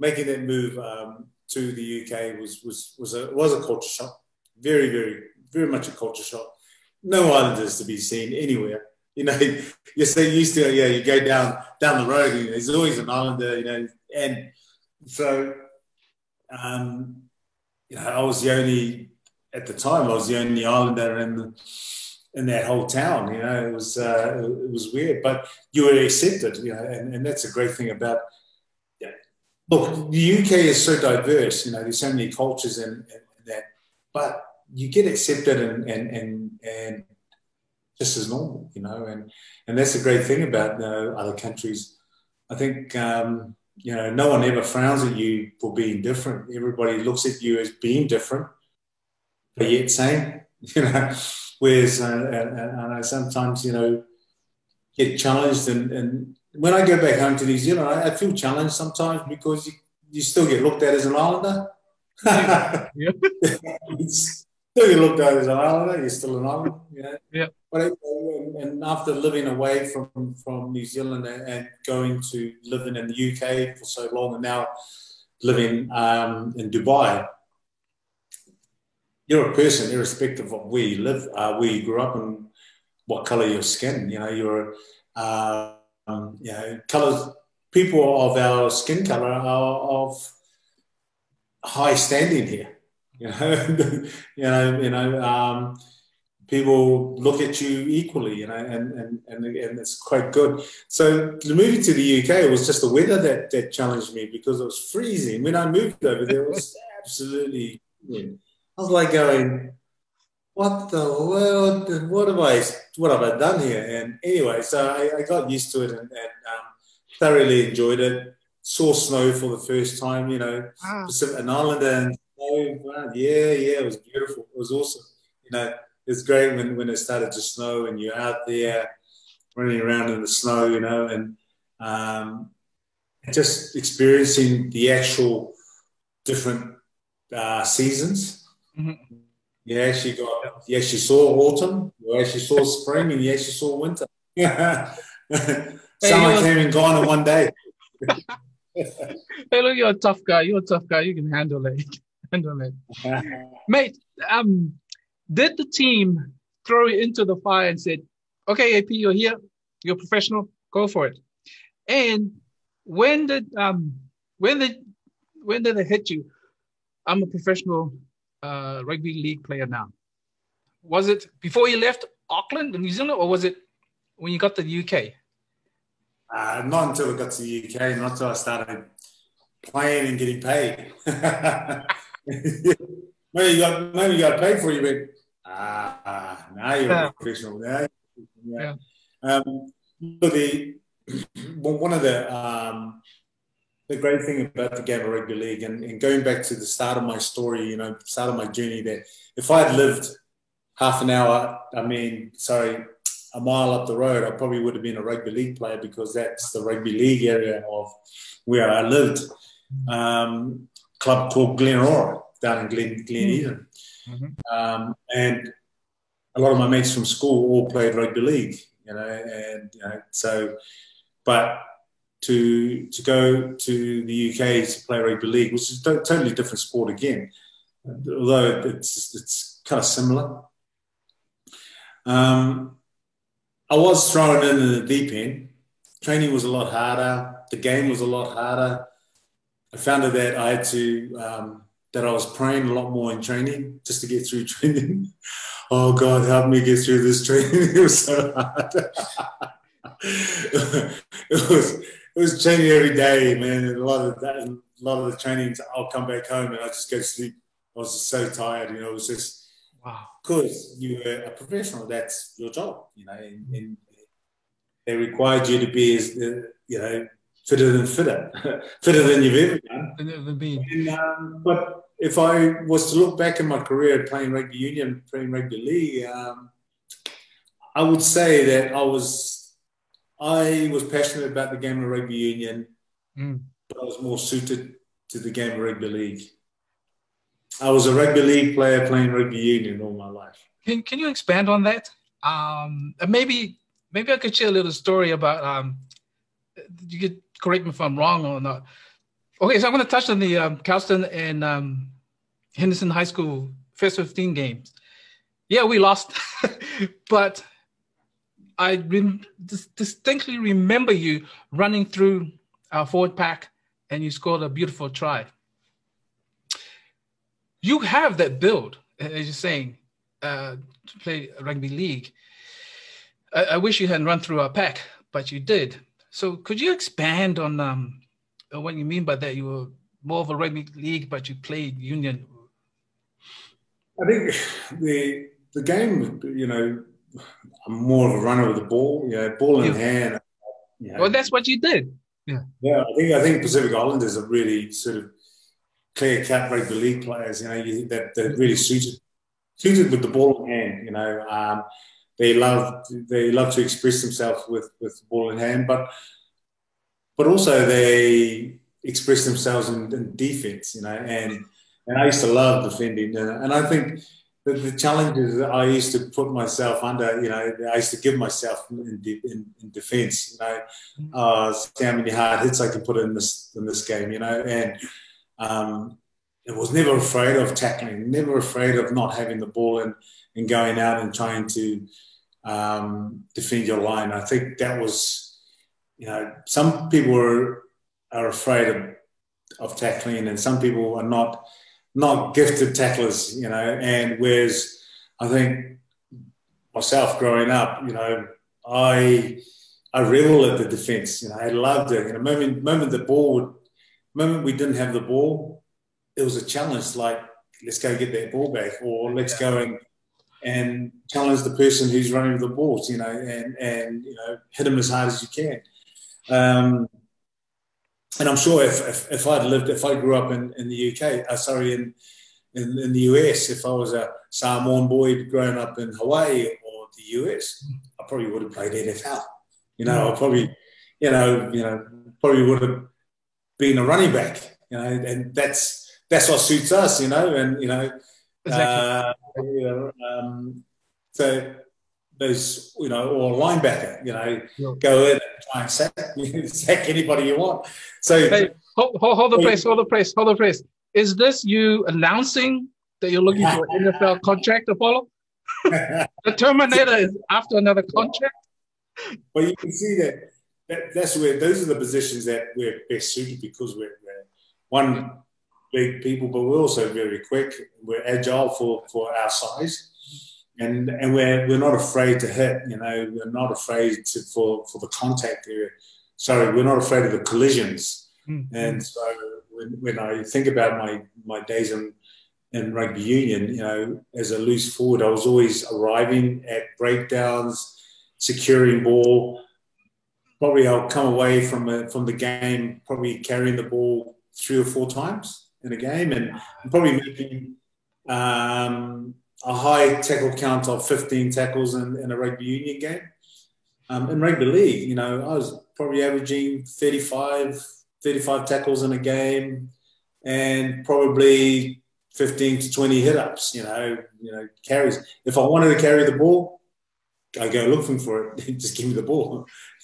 making that move um, to the U K was was was a was a culture shock. Very, very, very much a culture shock. No Islanders to be seen anywhere. You know, you're so used to, yeah, you go down down the road, you know, there's always an Islander, you know, and so, um, you know, I was the only, at the time, I was the only Islander in the, in that whole town, you know, it was uh, it was weird, but you were accepted, you know, and, and that's a great thing about, yeah. Look, the U K is so diverse, you know, there's so many cultures and that, but you get accepted and and and, and just as normal, you know, and, and that's the great thing about uh, other countries. I think, um, you know, no one ever frowns at you for being different. Everybody looks at you as being different, but yet same, you know, whereas uh, and, and I sometimes, you know, get challenged. And, and when I go back home to New Zealand, I, I feel challenged sometimes because you, you still get looked at as an Islander. Yeah. Still get looked at as an Islander, you're still an Islander, you know. Yeah. But and after living away from, from New Zealand and going to living in the U K for so long, and now living um, in Dubai, you're a person irrespective of where you live, uh, where you grew up, and what colour your skin. You know, you're, uh, um, you know, colours. People of our skin colour are of high standing here. You know, you know, you know. Um, people look at you equally, you know, and, and, and, and it's quite good. So moving to the U K, it was just the weather that, that challenged me, because it was freezing. When I moved over there, it was absolutely, yeah. I was like going, what the world, what have I, what have I done here? And anyway, so I, I got used to it and, and um, thoroughly enjoyed it. Saw snow for the first time, you know, wow. Pacific Islander and snow. Yeah, yeah, it was beautiful. It was awesome, you know. It's great when, when it started to snow and you're out there running around in the snow, you know, and um, just experiencing the actual different uh, seasons. Mm-hmm. You actually got, you actually saw autumn, you actually saw spring, and you actually saw winter. Summer came and gone in one day. Hey, look, you're a tough guy. You're a tough guy. You can handle it. Handle it, mate. Um. Did the team throw you into the fire and said, okay, A P, you're here, you're professional, go for it? And when did um when did when did they hit you, I'm a professional uh, rugby league player now? Was it before you left Auckland, New Zealand, or was it when you got to the U K? Uh, not until I got to the U K, not until I started playing and getting paid. Maybe you got, maybe you got paid for you, but ah, now you're yeah. a professional. Now you're, yeah. yeah. Um, the well, one of the um, the great thing about the game of rugby league, and, and going back to the start of my story, you know, start of my journey, that if I had lived half an hour, I mean, sorry, a mile up the road, I probably would have been a rugby league player, because that's the rugby league area of where I lived. Um, club called Glenora. Down in Glen, Glen Eden. Mm-hmm. Um, and a lot of my mates from school all played rugby league, you know, and you know, so, but to to go to the U K to play rugby league, which is a totally different sport again, although it's, it's kind of similar. Um, I was thrown in in the deep end. Training was a lot harder. The game was a lot harder. I found that I had to... Um, that I was praying a lot more in training just to get through training. Oh, God, help me get through this training. It was so hard. it was it was training every day, man. And a lot of that, a lot of the trainings, I'll come back home and I just go to sleep. I was just so tired, you know. It was just, wow. Because you were a professional, that's your job, you know. And, and they required you to be, as the, you know, fitter than fitter, fitter than you've ever done. Than ever been. And, um, but if I was to look back in my career playing rugby union, playing rugby league, um, I would say that I was, I was passionate about the game of rugby union, mm. but I was more suited to the game of rugby league. I was a rugby league player playing rugby union all my life. Can Can you expand on that? Um, maybe Maybe I could share a little story about. Um, you could correct me if I'm wrong or not. Okay, so I'm going to touch on the um, Kelston and um, Henderson High School first fifteen games. Yeah, we lost, but I rem- distinctly remember you running through our forward pack and you scored a beautiful try. You have that build, as you're saying, uh, to play rugby league. I, I wish you hadn't run through our pack, but you did. So could you expand on um, what you mean by that? You were more of a rugby league, but you played union. I think the the game, you know, I'm more of a runner with the ball, you know, ball in yeah. hand. You know. Well, that's what you did. Yeah, yeah. I think I think Pacific Islanders are really sort of clear-cut rugby league players. You know, you, that that really suited suited with the ball in hand. You know, um, they love they love to express themselves with with the ball in hand, but but also they express themselves in, in defence. You know, and and I used to love defending, you know, and I think the, the challenges that I used to put myself under, you know, I used to give myself in, de- in, in defence, you know, uh, see how many hard hits I can put in this in this game, you know, and um, I was never afraid of tackling, never afraid of not having the ball and, and going out and trying to um, defend your line. I think that was, you know, some people are, are afraid of, of tackling and some people are not, not gifted tacklers, you know, and whereas I think myself growing up, you know, I I revel at the defence, you know, I loved it. And the moment, moment the ball, moment we didn't have the ball, it was a challenge, like, let's go get that ball back, or let's go and, and challenge the person who's running the balls, you know, and, and you know, hit them as hard as you can. Um, And I'm sure if, if, if I'd lived, if I grew up in, in the U K, uh, sorry, in, in in the U S, if I was a Samoan boy growing up in Hawaii or the U S, I probably would have played N F L. You know, I probably, you know, you know, probably would have been a running back. You know, and that's that's what suits us. You know, and you know, uh, you know um, so those, you know, or linebacker, you know, yeah. go in. Try and sack, sack anybody you want. So hey, hold, hold, hold the press, hold the press, hold the press. Is this you announcing that you're looking for an N F L contract, Apollo? The Terminator is after another contract. Well, you can see that, that that's where those are the positions that we're best suited because we're, we're one big people, but we're also very quick. We're agile for, for our size. And and we're we're not afraid to hit, you know. We're not afraid to, for for the contact area. Sorry, we're not afraid of the collisions. Mm-hmm. And so when, when I think about my, my days in, in rugby union, you know, as a loose forward, I was always arriving at breakdowns, securing ball. Probably I'll come away from a, from the game probably carrying the ball three or four times in a game, and probably making. Um, a high tackle count of fifteen tackles in, in a rugby union game. Um, in rugby league, you know, I was probably averaging thirty-five tackles in a game and probably fifteen to twenty hit-ups, you know, you know, carries. If I wanted to carry the ball, I go looking for it. Just give me the ball,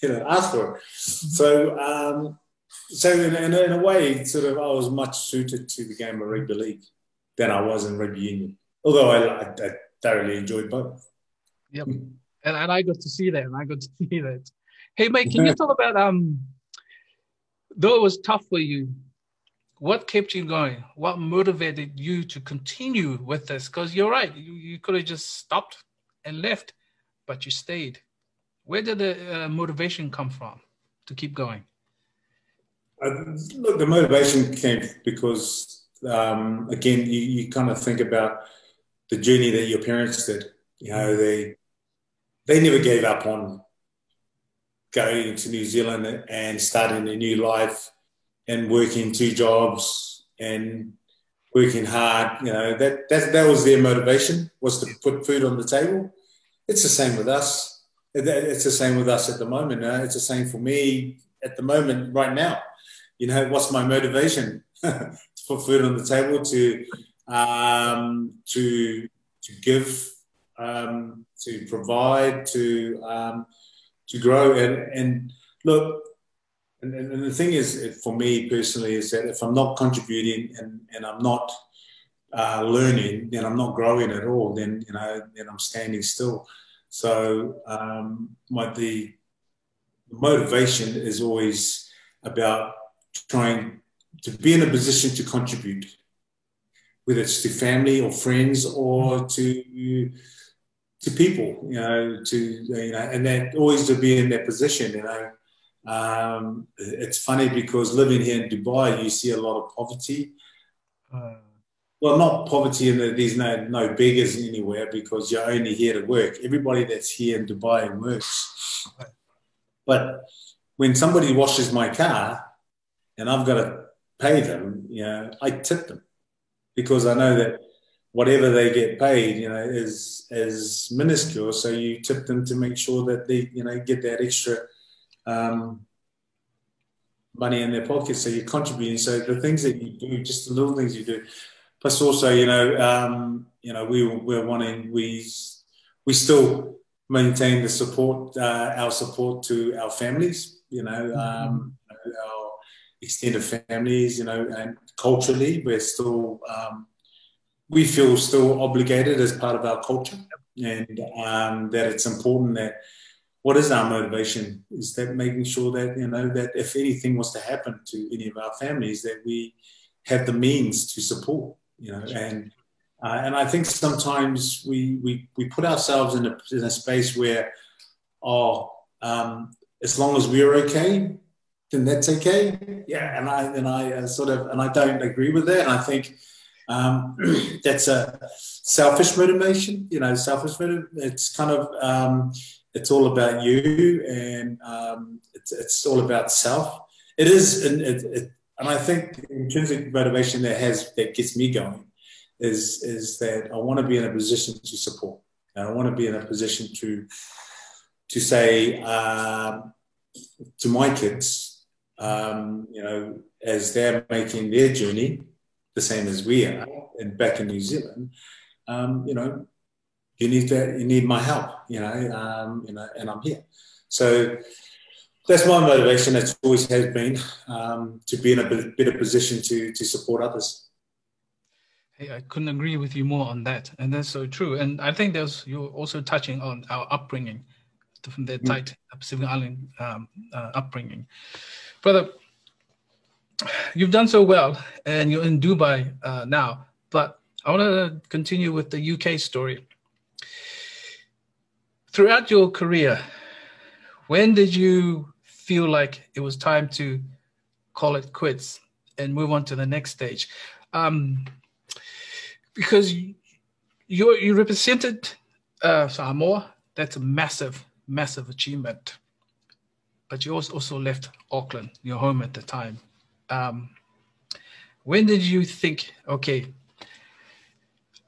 you know, ask for it. So, um, so in, in, in a way, sort of I was much suited to the game of rugby league than I was in rugby union. Although I, I thoroughly enjoyed both. Yep, and, and I got to see that, and I got to see that. Hey, mate, can you talk about, um, though it was tough for you, what kept you going? What motivated you to continue with this? Because you're right, you, you could have just stopped and left, but you stayed. Where did the uh, motivation come from to keep going? I, look, the motivation came because, um, again, you, you kind of think about the journey that your parents did, you know, they they never gave up on going to New Zealand and starting a new life and working two jobs and working hard. You know, that that that was their motivation, was to put food on the table. It's the same with us. It's the same with us at the moment. You know? It's the same for me at the moment, right now. You know, what's my motivation? To put food on the table, to Um, to to give, um, to provide, to um, to grow, and and look, And, and, and the thing is, for me personally, is that if I'm not contributing and, and I'm not uh, learning, then I'm not growing at all, then, you know, then I'm standing still. So um, my, the motivation is always about trying to be in a position to contribute, whether it's to family or friends or to to people, you know, to you know, and that always to be in that position, you know. Um, it's funny because living here in Dubai, you see a lot of poverty. Uh, well, not poverty in that there's no no beggars anywhere because you're only here to work. Everybody that's here in Dubai works. But when somebody washes my car and I've got to pay them, you know, I tip them because I know that whatever they get paid, you know, is is minuscule. So you tip them to make sure that they, you know, get that extra um, money in their pocket. So you're contributing. So the things that you do, just the little things you do, plus also, you know, um, you know, we we're wanting we we still maintain the support, uh, our support to our families, you know, um, our extended families, you know, and culturally, we're still, um, we feel still obligated as part of our culture, and um, that it's important that what is our motivation is that making sure that, you know, that if anything was to happen to any of our families, that we have the means to support, you know, and uh, and I think sometimes we we, we put ourselves in a, in a space where, oh, um, as long as we're okay, then that's okay. Yeah, and I and I uh, sort of and I don't agree with that. And I think um, that's a selfish motivation. You know, selfish motive. It's kind of um, it's all about you, and um, it's it's all about self. It is, and, it, it, and I think the intrinsic motivation that has that gets me going is is that I want to be in a position to support, and I want to be in a position to to say um, to my kids, Um, you know, as they're making their journey, the same as we are, and back in New Zealand, um, you know, you need that, you need my help, you know, um, you know, and I'm here. So that's my motivation. That's always has been um, to be in a better position to to support others. Hey, I couldn't agree with you more on that, and that's so true. And I think there's you're also touching on our upbringing, from their tight mm. Pacific Island um, uh, upbringing. Brother, you've done so well and you're in Dubai uh, now, but I want to continue with the U K story. Throughout your career, when did you feel like it was time to call it quits and move on to the next stage? Um, because you, you, you represented uh, Samoa. That's a massive, massive achievement. But you also left Auckland, your home at the time. Um, when did you think, okay,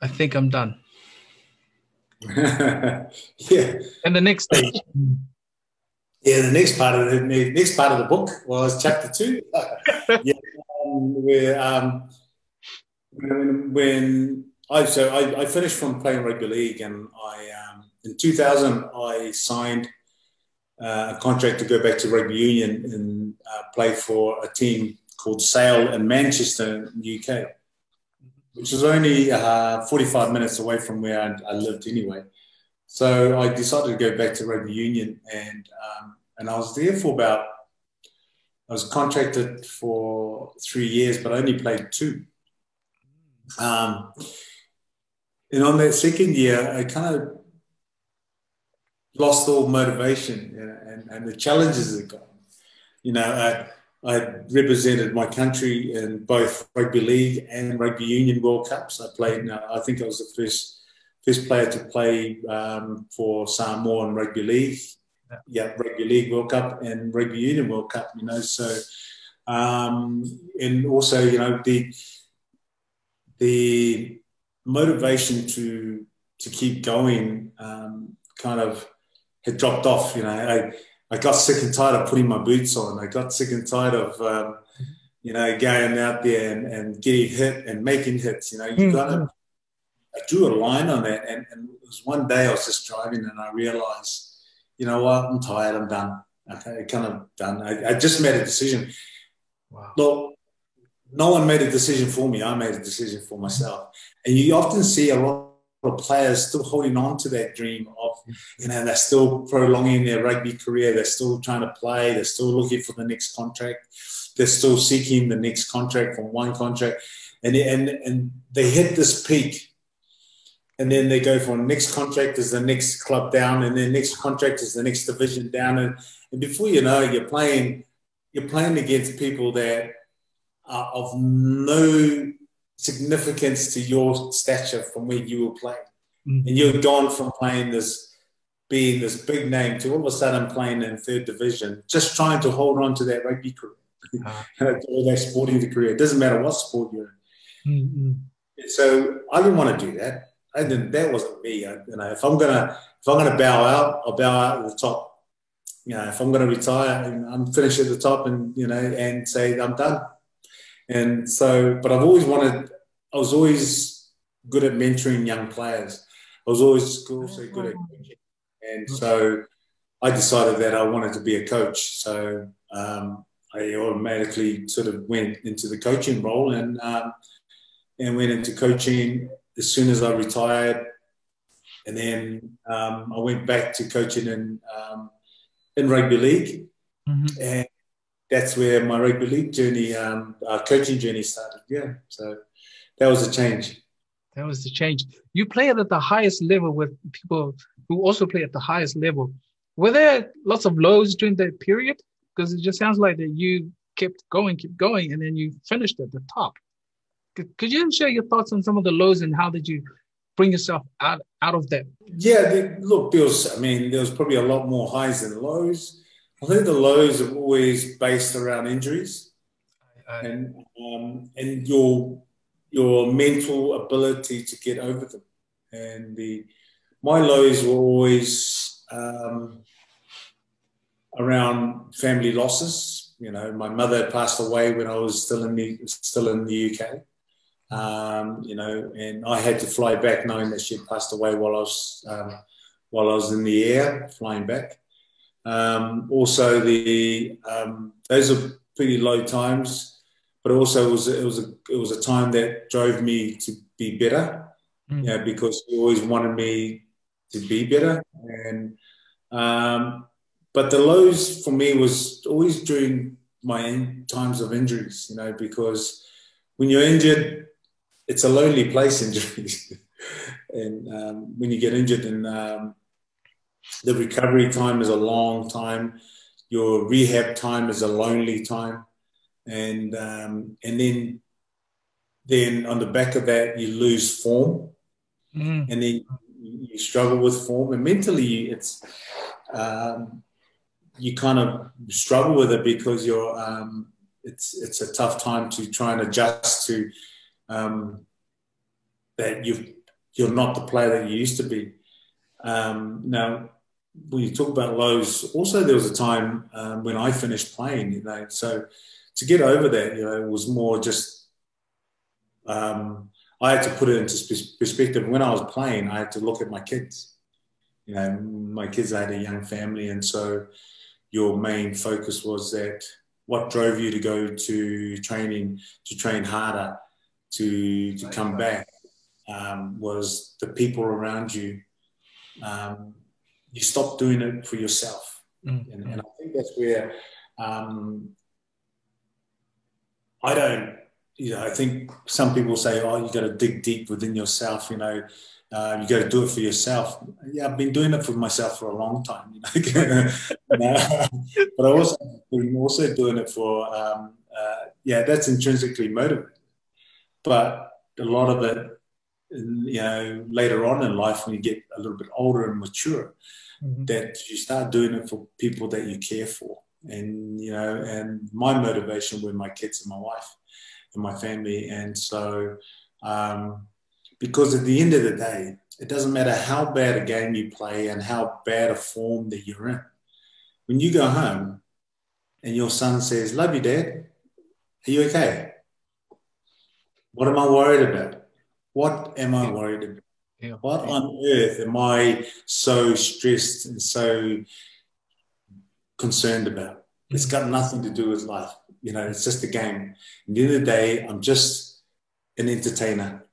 I think I'm done? Yeah. And the next stage. Yeah, the next part of the, the next part of the book was chapter two. Yeah, um, where um, when, when I so I, I finished from playing rugby league, and I um, in two thousand I signed Uh, a contract to go back to rugby union and uh, play for a team called Sale in Manchester, U K, which was only uh, forty-five minutes away from where I, I lived anyway. So I decided to go back to rugby union, and um, and I was there for about, I was contracted for three years, but I only played two. Um, and on that second year, I kind of lost all motivation, you know, and, and the challenges it got. You know, I, I represented my country in both rugby league and rugby union World Cups. I played, I think I was the first first player to play um, for Samoa in rugby league. Yeah. Yeah, rugby league World Cup and rugby union World Cup, you know. So, um, and also, you know, the, the motivation to, to keep going um, kind of had dropped off, you know. I, I got sick and tired of putting my boots on. I got sick and tired of, um, you know, going out there and, and getting hit and making hits, you know. You mm-hmm. got to, I drew a line on that, and, and it was one day I was just driving and I realised, you know what, I'm tired, I'm done. I, I kind of done. I, I just made a decision. Wow. Look, no one made a decision for me. I made a decision for myself. And you often see a lot of players still holding on to that dream of, you know, they're still prolonging their rugby career. They're still trying to play. They're still looking for the next contract. They're still seeking the next contract from one contract. And, and, and they hit this peak. And then they go for the next contract is the next club down, and then next contract is the next division down. And, and before you know, you're playing, you're playing against people that are of no significance to your stature from where you were playing. Mm-hmm. And you've gone from playing this, being this big name to all of a sudden playing in third division, just trying to hold on to that rugby career uh-huh. or that sporting career. It doesn't matter what sport you're in. Mm-hmm. So I didn't want to do that. I didn't, that wasn't me. I, you know, if I'm gonna if I'm gonna bow out, I'll bow out at the top. You know, if I'm gonna retire and I'm finished at the top, and you know, and say I'm done. And so, but I've always wanted. I was always good at mentoring young players. I was always also good at coaching, and so I decided that I wanted to be a coach. So um, I automatically sort of went into the coaching role and um, and went into coaching. As soon as I retired, and then um, I went back to coaching in um, in rugby league, mm-hmm. and that's where my rugby league journey, um, our coaching journey started. Yeah, so that was a change. That was the change. You played at the highest level with people who also play at the highest level. Were there lots of lows during that period? Because it just sounds like that you kept going, kept going, and then you finished at the top. Could you share your thoughts on some of the lows and how did you bring yourself out, out of that? Yeah, they, look, there was, I mean, there was probably a lot more highs than lows. I think the lows are always based around injuries uh, and um, and your your mental ability to get over them. And the my lows were always um, around family losses. You know, my mother passed away when I was still in the still in the U K. Um, you know, and I had to fly back knowing that she had passed away while I was um, while I was in the air flying back. Um, also, the um, those are pretty low times, but also it was it was a it was a time that drove me to be better. Mm. You know, because she always wanted me to be better, and um, but the lows for me was always during my times of injuries. You know, because when you're injured. It's a lonely place, injuries, and um, when you get injured, and um, the recovery time is a long time. Your rehab time is a lonely time, and um, and then then on the back of that, you lose form, mm. and then you struggle with form, and mentally, it's um, you kind of struggle with it because you're um, it's it's a tough time to try and adjust to. Um, that you've, you're not the player that you used to be. Um, now, when you talk about lows, also there was a time um, when I finished playing, you know, so to get over that, you know, it was more just, um, I had to put it into perspective. When I was playing, I had to look at my kids. You know, my kids, I had a young family, and so your main focus was that what drove you to go to training, to train harder, to to come back um, was the people around you. Um, you stopped doing it for yourself. Mm-hmm. And, and I think that's where um, I don't, you know, I think some people say, oh, you got to dig deep within yourself, you know, uh, you got to do it for yourself. Yeah, I've been doing it for myself for a long time, you know. But I also, I'm also doing it for, um, uh, yeah, that's intrinsically motivated. But a lot of it, you know, later on in life when you get a little bit older and mature, mm-hmm. that you start doing it for people that you care for. And, you know, and my motivation were my kids and my wife and my family. And so, um, because at the end of the day, it doesn't matter how bad a game you play and how bad a form that you're in. When you go home and your son says, love you, Dad, are you okay? What am I worried about? What am I worried about? Yeah. What on earth am I so stressed and so concerned about. It's got nothing to do with life. You know, it's just a game. At the end of the day, I'm just an entertainer.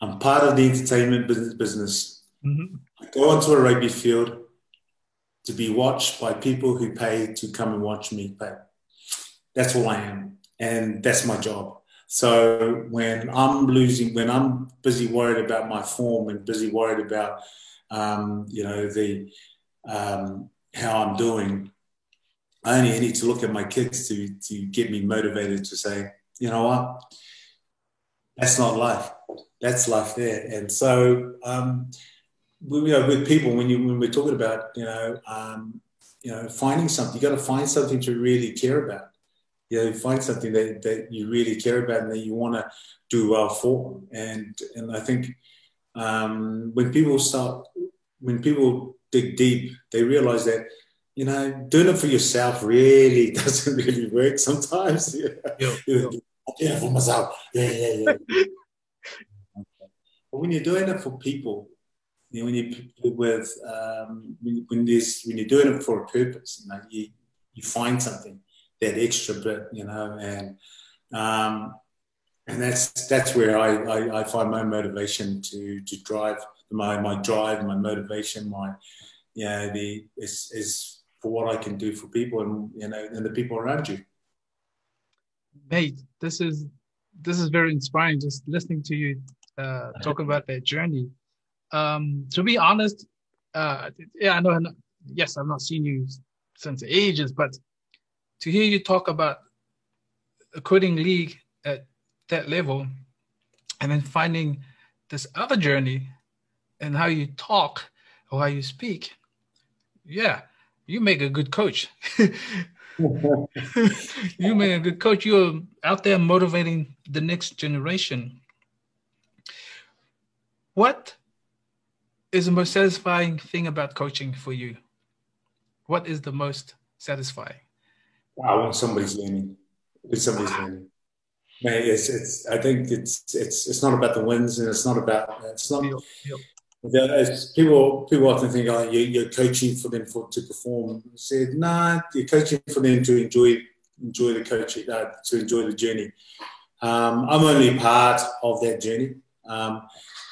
I'm part of the entertainment business. Mm-hmm. I go onto a rugby field to be watched by people who pay to come and watch me play. That's all I am. And that's my job. So when I'm losing, when I'm busy worried about my form and busy worried about, um, you know, the um, how I'm doing, I only need to look at my kids to, to get me motivated to say, you know what, that's not life. That's life there. And so um, we, you know, with people, when, you, when we're talking about, you know, um, you know, finding something, you got to find something to really care about. You know, find something that, that you really care about and that you want to do well for. And and I think um, when people start, when people dig deep, they realise that, you know, doing it for yourself really doesn't really work sometimes. Yeah, yeah, yeah for myself. Yeah, yeah, yeah. But when you're doing it for people, you know, when you with um, when when, there's, when you're doing it for a purpose, you know, you you find something. That extra bit, you know, and um, and that's that's where I, I, I find my motivation to to drive my my drive, my motivation, my you know the is is for what I can do for people and you know and the people around you. Mate, this is this is very inspiring. Just listening to you uh, talk about that journey. Um, to be honest, uh, yeah, I know. Yes, I've not seen you since ages, but to hear you talk about quitting league at that level and then finding this other journey and how you talk or how you speak, yeah, you make a good coach. You make a good coach. You're out there motivating the next generation. What is the most satisfying thing about coaching for you? What is the most satisfying? I want somebody's learning. It's somebody's learning. Man, it's, it's, I think it's, it's, it's not about the wins, and it's not about. It's not. Yep, yep. It's, people, people often think, "Oh, you, you're coaching for them for, to perform." I said, "Nah, you're coaching for them to enjoy, enjoy the coaching, uh, to enjoy the journey." Um, I'm only part of that journey. Um,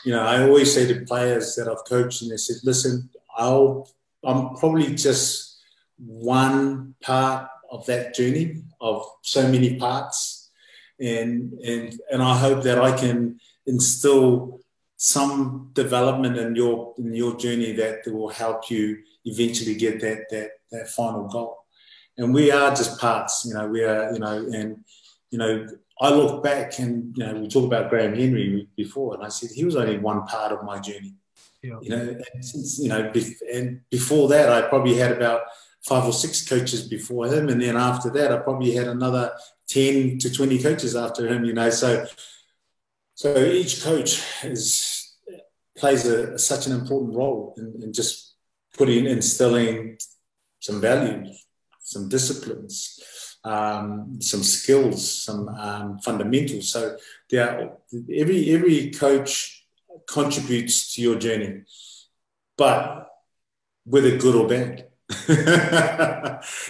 you know, I always say to players that I've coached, and they said, "Listen, I'll, I'm probably just one part." Of that journey of so many parts, and and and I hope that I can instill some development in your in your journey that will help you eventually get that that that final goal. And we are just parts, you know. We are, you know, and you know. I look back, and you know, we talked about Graham Henry before, and I said he was only one part of my journey. Yeah. You know, and since, you know, and before that, I probably had about. Five or six coaches before him, and then after that I probably had another ten to twenty coaches after him, you know, so so each coach is plays a, such an important role in, in just putting instilling some values, some disciplines, um, some skills, some um, fundamentals. So there are, every every coach contributes to your journey, but whether good or bad.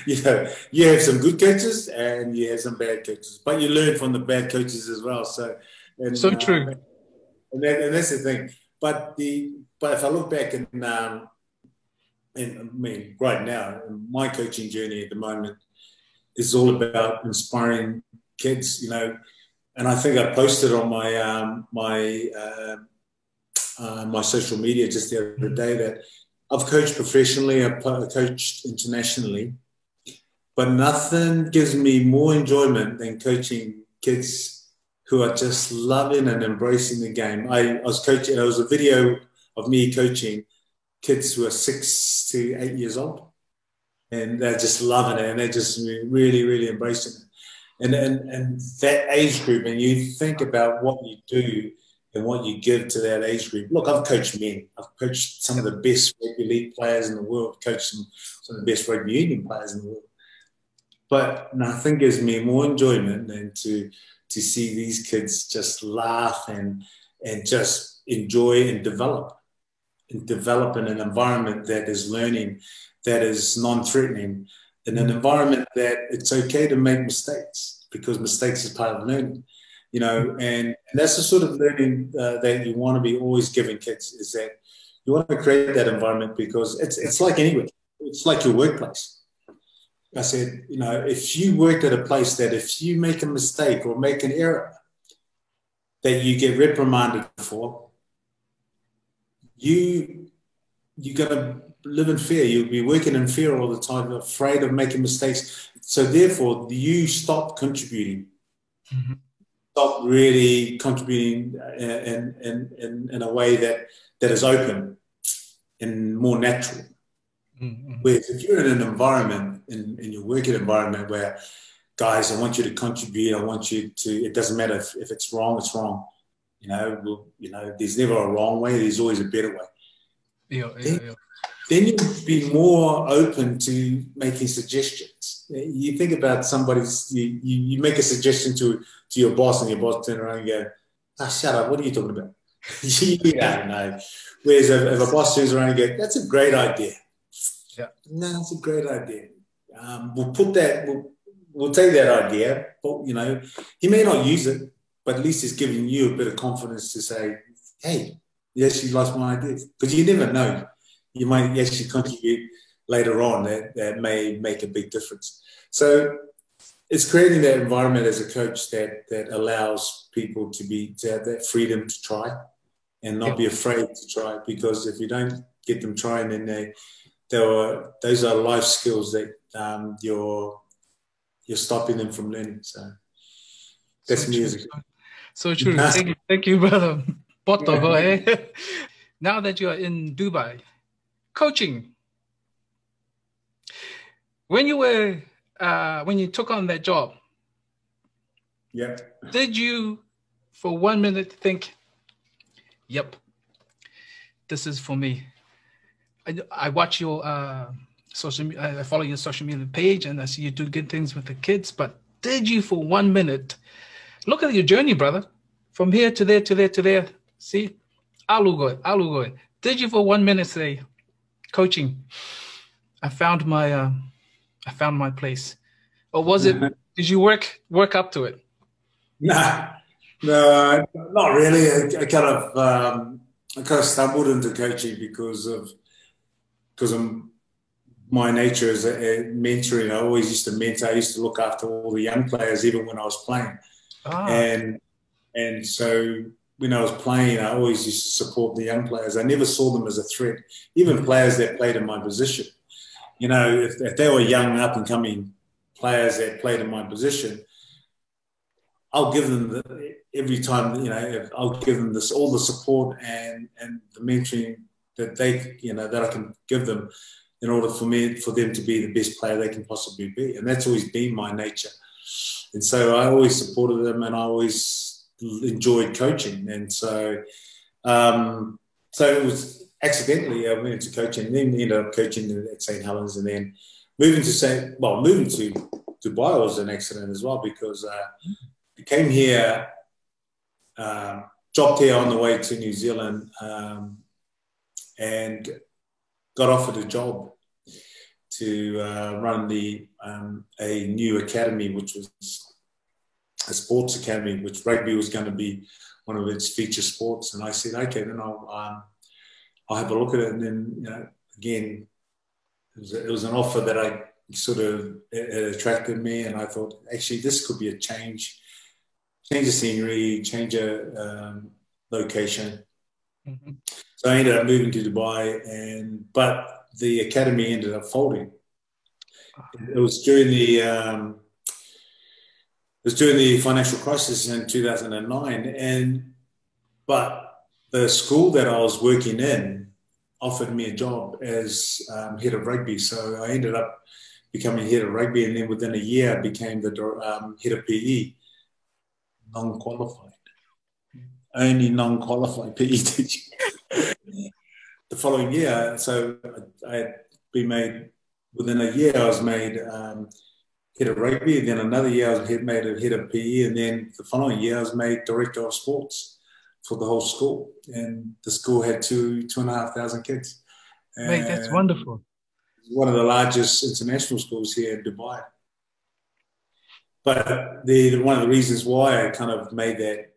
You know, you have some good coaches and you have some bad coaches, but you learn from the bad coaches as well. So, and, so true. Uh, and, that, and that's the thing. But the but if I look back and um, and I mean right now, my coaching journey at the moment is all about inspiring kids. You know, and I think I posted on my um, my uh, uh, my social media just the other day that. I've coached professionally, I've coached internationally, but nothing gives me more enjoyment than coaching kids who are just loving and embracing the game. I, I was coaching, there was a video of me coaching kids who are six to eight years old, and they're just loving it, and they're just really, really embracing it. And, and, and that age group, and you think about what you do, and what you give to that age group. Look, I've coached men. I've coached some of the best rugby league players in the world, coached some, some of the best rugby union players in the world. But nothing gives me more enjoyment than to to see these kids just laugh and and just enjoy and develop. develop in an environment that is learning, that is non-threatening, in an environment that it's okay to make mistakes, because mistakes is part of learning, you know, and that's the sort of learning uh, that you want to be always giving kids, is that you want to create that environment, because it's it's like anywhere. It's like your workplace. I said, you know, if you work at a place that if you make a mistake or make an error that you get reprimanded for, you, you're going to live in fear. You'll be working in fear all the time, afraid of making mistakes. So therefore, you stop contributing, mm-hmm. stop really contributing in, in, in, in a way that, that is open and more natural. Mm-hmm. Whereas if you're in an environment, in, in your working environment where, guys, I want you to contribute, I want you to, it doesn't matter if, if it's wrong, it's wrong. You know, we'll, you know, there's never a wrong way, there's always a better way. Yeah, yeah, then, yeah. then you'll be more open to making suggestions. You think about somebody's, you, you, you make a suggestion to, to your boss, and your boss turn around and go, ah, shut up, what are you talking about? You don't know. Whereas if, if a boss turns around and goes, that's a great idea. Yeah. No, that's a great idea. Um, we'll put that, we'll, we'll take that idea, but, you know, he may not use it, but at least it's giving you a bit of confidence to say, hey, you actually like my ideas. Because you never know. You might actually contribute later on that, that may make a big difference. So it's creating that environment as a coach that that allows people to be to have that freedom to try and not be afraid to try, because if you don't get them trying, then they, they were, those are life skills that um, you're, you're stopping them from learning. So that's so music. True. So true. Thank you, thank you, brother. Both of us, eh? Now that you are in Dubai, coaching. When you were, uh, when you took on that job, yeah, did you, for one minute, think, "Yep, this is for me"? I, I watch your uh, social. I follow your social media page, and I see you do good things with the kids. But did you, for one minute, look at your journey, brother? From here to there to there to there. See? Alugoi, alugoi. Did you for one minute say, coaching, I found my uh, I found my place? Or was it, did you work work up to it? Nah, no, not really. I, I kind of um, I kind of stumbled into coaching because of because I'm my nature is mentoring. I always used to mentor. I used to look after all the young players, even when I was playing. Ah. And and so when I was playing, I always used to support the young players. I never saw them as a threat, even players that played in my position. You know, if, if they were young, up-and-coming players that played in my position, I'll give them the, every time, you know, I'll give them this all the support and, and the mentoring that they, you know, that I can give them, in order for me, for them to be the best player they can possibly be. And that's always been my nature. And so I always supported them, and I always enjoyed coaching. And so um, so it was accidentally I went into coaching, and then ended up coaching at Saint Helens, and then moving to Saint well, moving to Dubai was an accident as well, because uh, I came here, uh, dropped here on the way to New Zealand, um, and got offered a job to uh, run the um, a new academy, which was a sports academy, which rugby was going to be one of its feature sports. And I said, okay, then I'll um, I'll have a look at it. And then, you know, again, it was, it was an offer that I sort of it, it attracted me, and I thought, actually, this could be a change, change of scenery, change of um, location. Mm-hmm. So I ended up moving to Dubai, and but the academy ended up folding. It was during the um, it was during the financial crisis in two thousand nine, and but the school that I was working in offered me a job as um, head of rugby. So I ended up becoming head of rugby, and then within a year, I became the um, head of P E, non-qualified. Only non-qualified P E teacher. The following year, so I had been made, within a year I was made um, head of rugby, then another year I was made a head of P E, and then the following year I was made director of sports for the whole school. And the school had two, two and a half thousand kids. And mate, that's wonderful. One of the largest international schools here in Dubai. But the, one of the reasons why I kind of made that,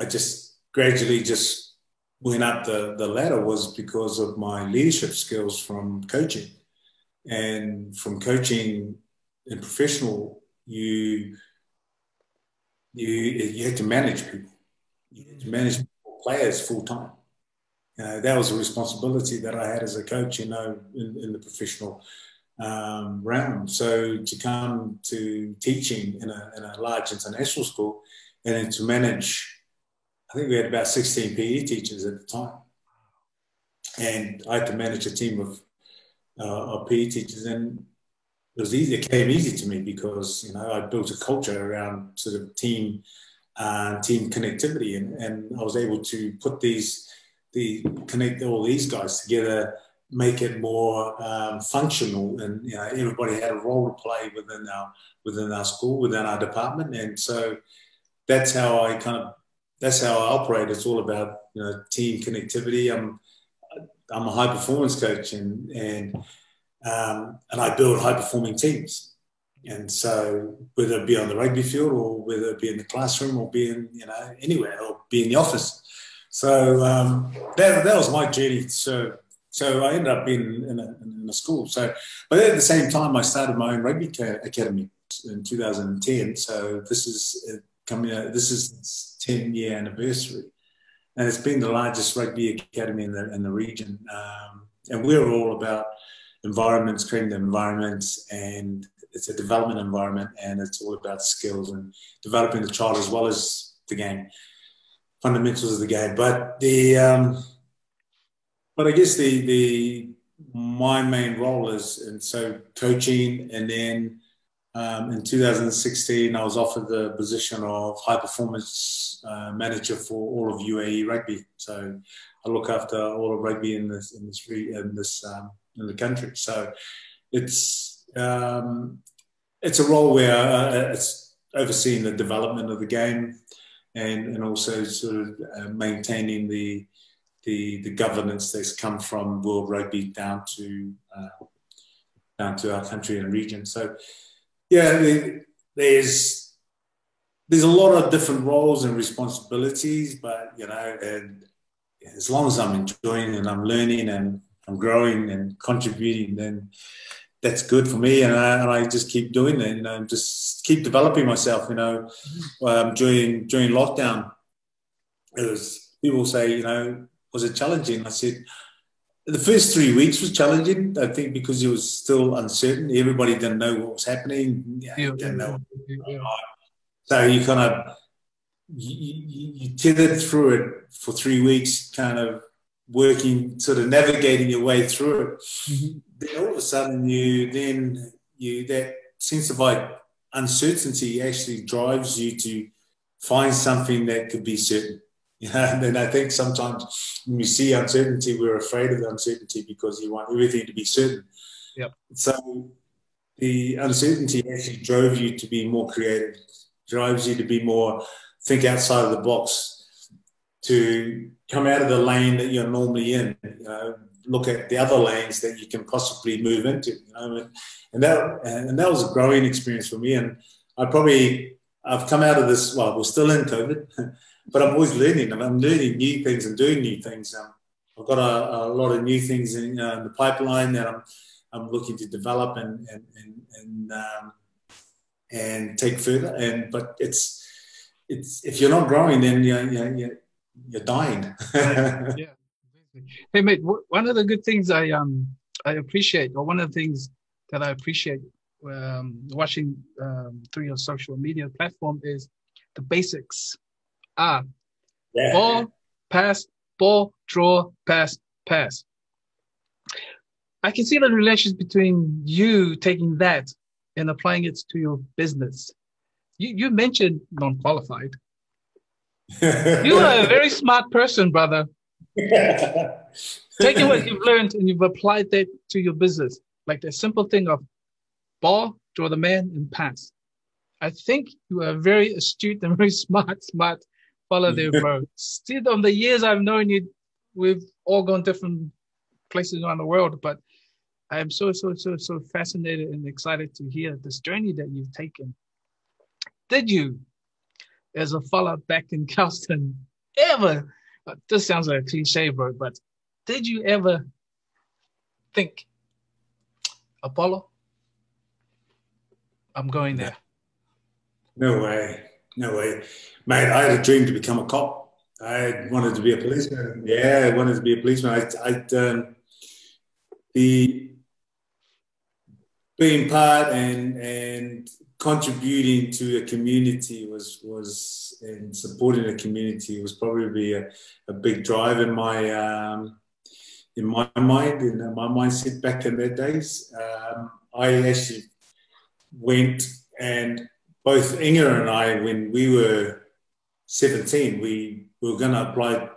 I just gradually just went up the, the ladder was because of my leadership skills from coaching. And from coaching and professional, you you you had to manage people. You had to manage people, players full time. Uh, that was a responsibility that I had as a coach, you know, in, in the professional um, realm. So to come to teaching in a, in a large international school and then to manage, I think we had about sixteen P E teachers at the time. And I had to manage a team of, uh, of P E teachers. And it was easy. It came easy to me because, you know, I built a culture around sort of team, uh, team connectivity. And, and I was able to put these... The, connect all these guys together, make it more um, functional, and you know everybody had a role to play within our within our school, within our department, and so that's how I kind of that's how I operate. It's all about you know team connectivity. I'm I'm a high performance coach, and and um, and I build high performing teams, and so whether it be on the rugby field or whether it be in the classroom or be in you know anywhere or be in the office. So um, that, that was my journey. So so I ended up being in a, in a school. So, but at the same time, I started my own rugby academy in two thousand ten. So this is coming. Uh, this is its ten year anniversary, and it's been the largest rugby academy in the in the region. Um, and we're all about environments, creating the environments, and it's a development environment, and it's all about skills and developing the child as well as the game. Fundamentals of the game, but the um, but I guess the the my main role is and so coaching, and then um, in two thousand sixteen I was offered the position of high performance uh, manager for all of U A E rugby. So I look after all of rugby in this in this in this um, in the country. So it's um, it's a role where uh, it's overseeing the development of the game. And, and also sort of uh, maintaining the, the the governance that's come from World Rugby down to uh, down to our country and region. So yeah, there's there's a lot of different roles and responsibilities, but you know, and as long as I'm enjoying and I'm learning and I'm growing and contributing, then that's good for me, and I, and I just keep doing it, and I just keep developing myself, you know, um, during during lockdown. It was, people say, you know, was it challenging? I said, the first three weeks was challenging, I think, because it was still uncertain. Everybody didn't know what was happening. Yeah, yeah. Didn't know what was going on. So you kind of, you, you, you tethered through it for three weeks, kind of working, sort of navigating your way through it. Mm-hmm. Then all of a sudden, you then you that sense of like uncertainty actually drives you to find something that could be certain. You know, and then I think sometimes when we see uncertainty, we're afraid of the uncertainty because you want everything to be certain. Yep. So the uncertainty actually drove you to be more creative, drives you to be more think outside of the box, to come out of the lane that you're normally in. You know, look at the other lanes that you can possibly move into, you know, and, and that and that was a growing experience for me. And I probably I've come out of this. Well, we're still in COVID, but I'm always learning. I'm learning new things and doing new things. Um, I've got a, a lot of new things in, uh, in the pipeline that I'm I'm looking to develop and and and and, um, and take further. And but it's it's if you're not growing, then you're you're, you're dying. Yeah. Hey mate, one of the good things I um I appreciate, or one of the things that I appreciate um, watching um, through your social media platform is the basics. Ah, yeah. Ball, pass, ball, draw, pass, pass. I can see the relations between you taking that and applying it to your business. You you mentioned non-qualified. You are a very smart person, brother. Taking what you've learned and you've applied that to your business, like the simple thing of ball, draw the man, and pass. I think you are a very astute and very smart, smart fella there, bro. Still, on the years I've known you, we've all gone different places around the world, but I am so, so, so, so fascinated and excited to hear this journey that you've taken. Did you, as a fella back in Kelston, ever, this sounds like a cliche, bro, but did you ever think, Apollo, I'm going there? No way. No way. Mate, I had a dream to become a cop. I wanted to be a policeman. Yeah, I wanted to be a policeman. I, I, um, the being part and and contributing to a community was, was and supporting a community was probably a, a big drive in my um, in my mind, in my mindset back in that days. Um, I actually went and both Inga and I, when we were seventeen, we were going to apply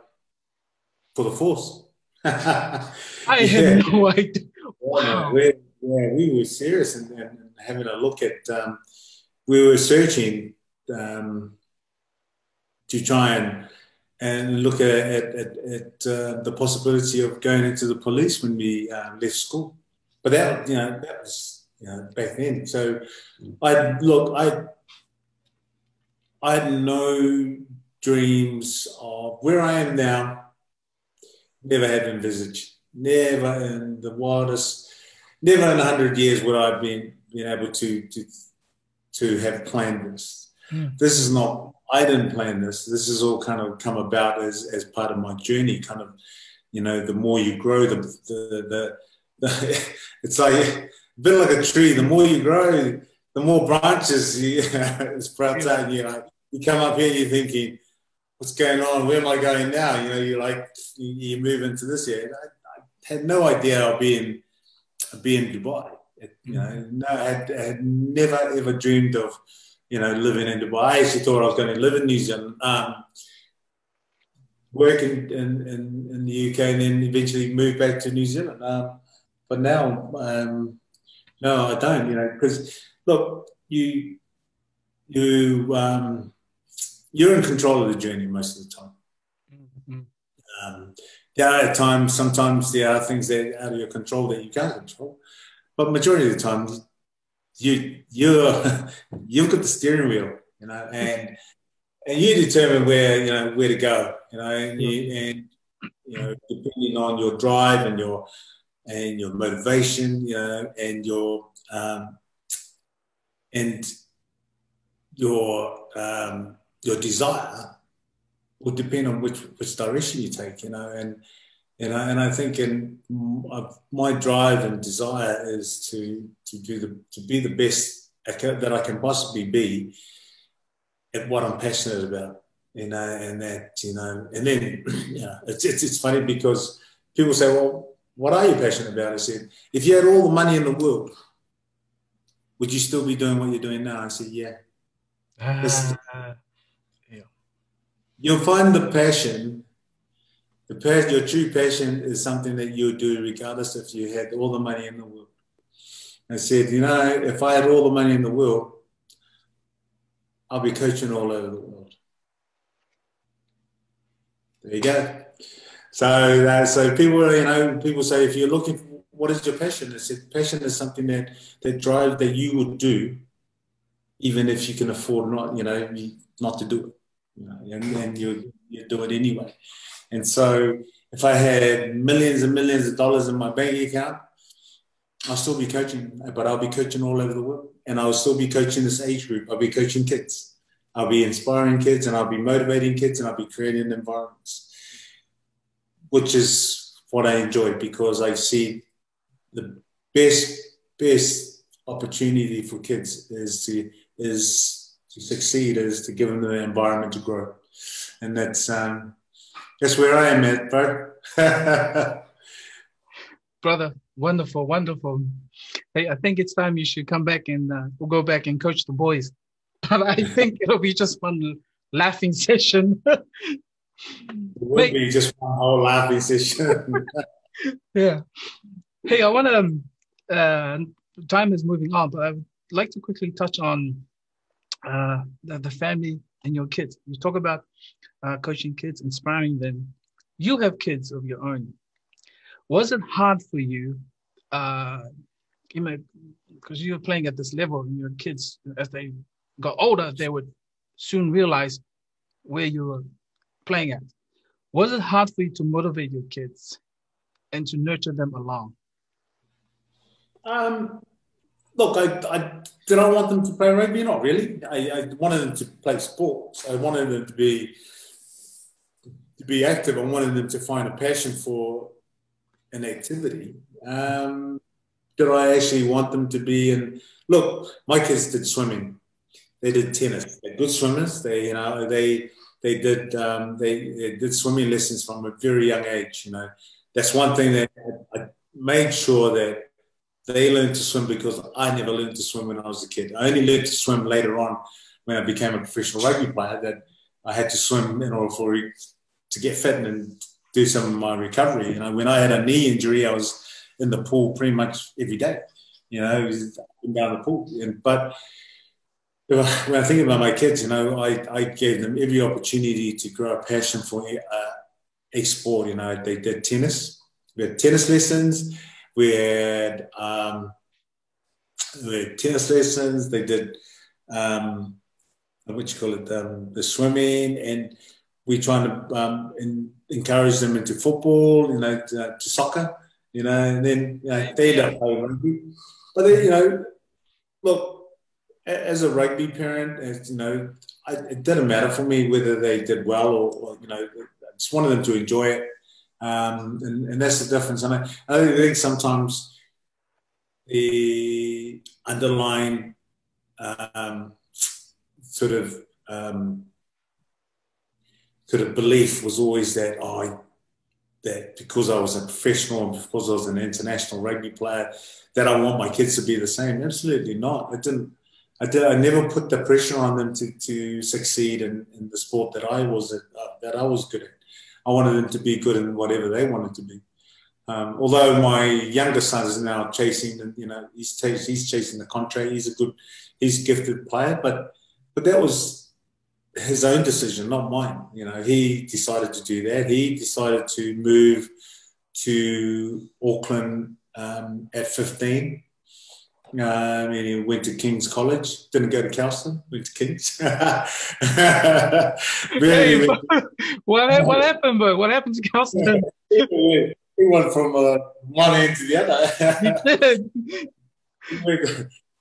for the force. I yeah. had no idea. Wow. Yeah, yeah, we were serious and, and having a look at, um, we were searching um, to try and and look at, at, at, at uh, the possibility of going into the police when we uh, left school. But that, you know, that was, you know, back then. So I look, I, I had no dreams of where I am now. Never had envisaged. Never in the wildest, never in a hundred years would I have been, been able to, to to have planned this. Mm. This is not, I didn't plan this. This has all kind of come about as, as part of my journey. Kind of, you know, the more you grow, the the, the, the it's like a bit like a tree. The more you grow, the more branches you sprouts yeah. out. You know, you come up here, you're thinking, what's going on? Where am I going now? You know, you're like, you move into this year. I, I had no idea I'd be in, I'd be in Dubai. It, you know, no, I had, I had never ever dreamed of, you know, living in Dubai. I actually thought I was going to live in New Zealand, um, work in, in, in, in the U K, and then eventually move back to New Zealand. Um, but now, um, no, I don't, you know, because look, you, you, um, you're in control of the journey most of the time. Mm-hmm. Um, there are times, sometimes there are things that are out of your control that you can't control, but majority of the time, you you're you've got the steering wheel, you know, and and you determine where you know where to go, you know, and you, and you know, depending on your drive and your and your motivation, you know, and your um, and your um, your desire will depend on which which direction you take, you know, and you know, and I think in my drive and desire is to to do the to be the best I can, that I can possibly be at what I'm passionate about, you know, and that you know, and then you know, it's it's, it's funny because people say, well, what are you passionate about? I said, if you had all the money in the world, would you still be doing what you're doing now? I said, yeah. Uh, yeah. You'll find the passion. The passion, your true passion is something that you'll do regardless if you had all the money in the world. I said, you know, if I had all the money in the world, I'll be coaching all over the world. There you go. So, uh, so people, you know, people say, if you're looking for what is your passion? I said, passion is something that that drives that you would do, even if you can afford not, you know, not to do it. You know, and, and you you do it anyway. And so if I had millions and millions of dollars in my bank account, I'll still be coaching, but I'll be coaching all over the world. And I'll still be coaching this age group. I'll be coaching kids. I'll be inspiring kids and I'll be motivating kids and I'll be creating environments, which is what I enjoy because I see the best, best opportunity for kids is to, is to succeed, is to give them the environment to grow. And that's... Um, That's where I am at, bro. Brother, wonderful, wonderful. Hey, I think it's time you should come back and uh, we'll go back and coach the boys. But I think it'll be just one laughing session. It will Mate. be just one whole laughing session. Yeah. Hey, I want to, uh, time is moving on, but I'd like to quickly touch on uh, the, the family and your kids. You talk about uh, coaching kids, inspiring them. You have kids of your own. Was it hard for you, uh, you know, because you were playing at this level, and your kids, as they got older, they would soon realize where you were playing at. Was it hard for you to motivate your kids and to nurture them along? Um, look, I, I did I want them to play rugby? Not really. I, I wanted them to play sports. I wanted them to be to be active. I wanted them to find a passion for an activity. Um, did I actually want them to be in? Look, my kids did swimming. They did tennis. They're good swimmers. They, you know, they they did um, they, they did swimming lessons from a very young age. You know, that's one thing that I made sure that. They learned to swim because I never learned to swim when I was a kid. I only learned to swim later on when I became a professional rugby player, that I had to swim in order for to get fit and do some of my recovery. You know, when I had a knee injury, I was in the pool pretty much every day. You know, I was down the pool. And, but when I think about my kids, you know, I, I gave them every opportunity to grow a passion for uh, a sport. You know, they did tennis. We had tennis lessons. We had, um, we had tennis lessons. They did, um, what you call it, um, the swimming, and we're trying to um, in, encourage them into football, you know, to, uh, to soccer, you know, and then you know, they don't play rugby. But then, you know, look, as a rugby parent, as, you know, I, it didn't matter for me whether they did well or, or you know, I just wanted them to enjoy it. Um, and, and that's the difference. And I, I think sometimes the underlying um, sort of um, sort of belief was always that I that because I was a professional and because I was an international rugby player, that I want my kids to be the same. Absolutely not. I didn't. I did. I never put the pressure on them to, to succeed in, in the sport that I was at, uh, that I was good at. I wanted them to be good in whatever they wanted to be. Um, although my younger son is now chasing, you know, he's ch- he's chasing the contract. He's a good, he's a gifted player, but but that was his own decision, not mine. You know, he decided to do that. He decided to move to Auckland um, at fifteen. Um, and he went to King's College. Didn't go to Kelston. Went to King's. Really, hey, what, what happened, bro? What happened to Kelston? He went from uh, one end to the other.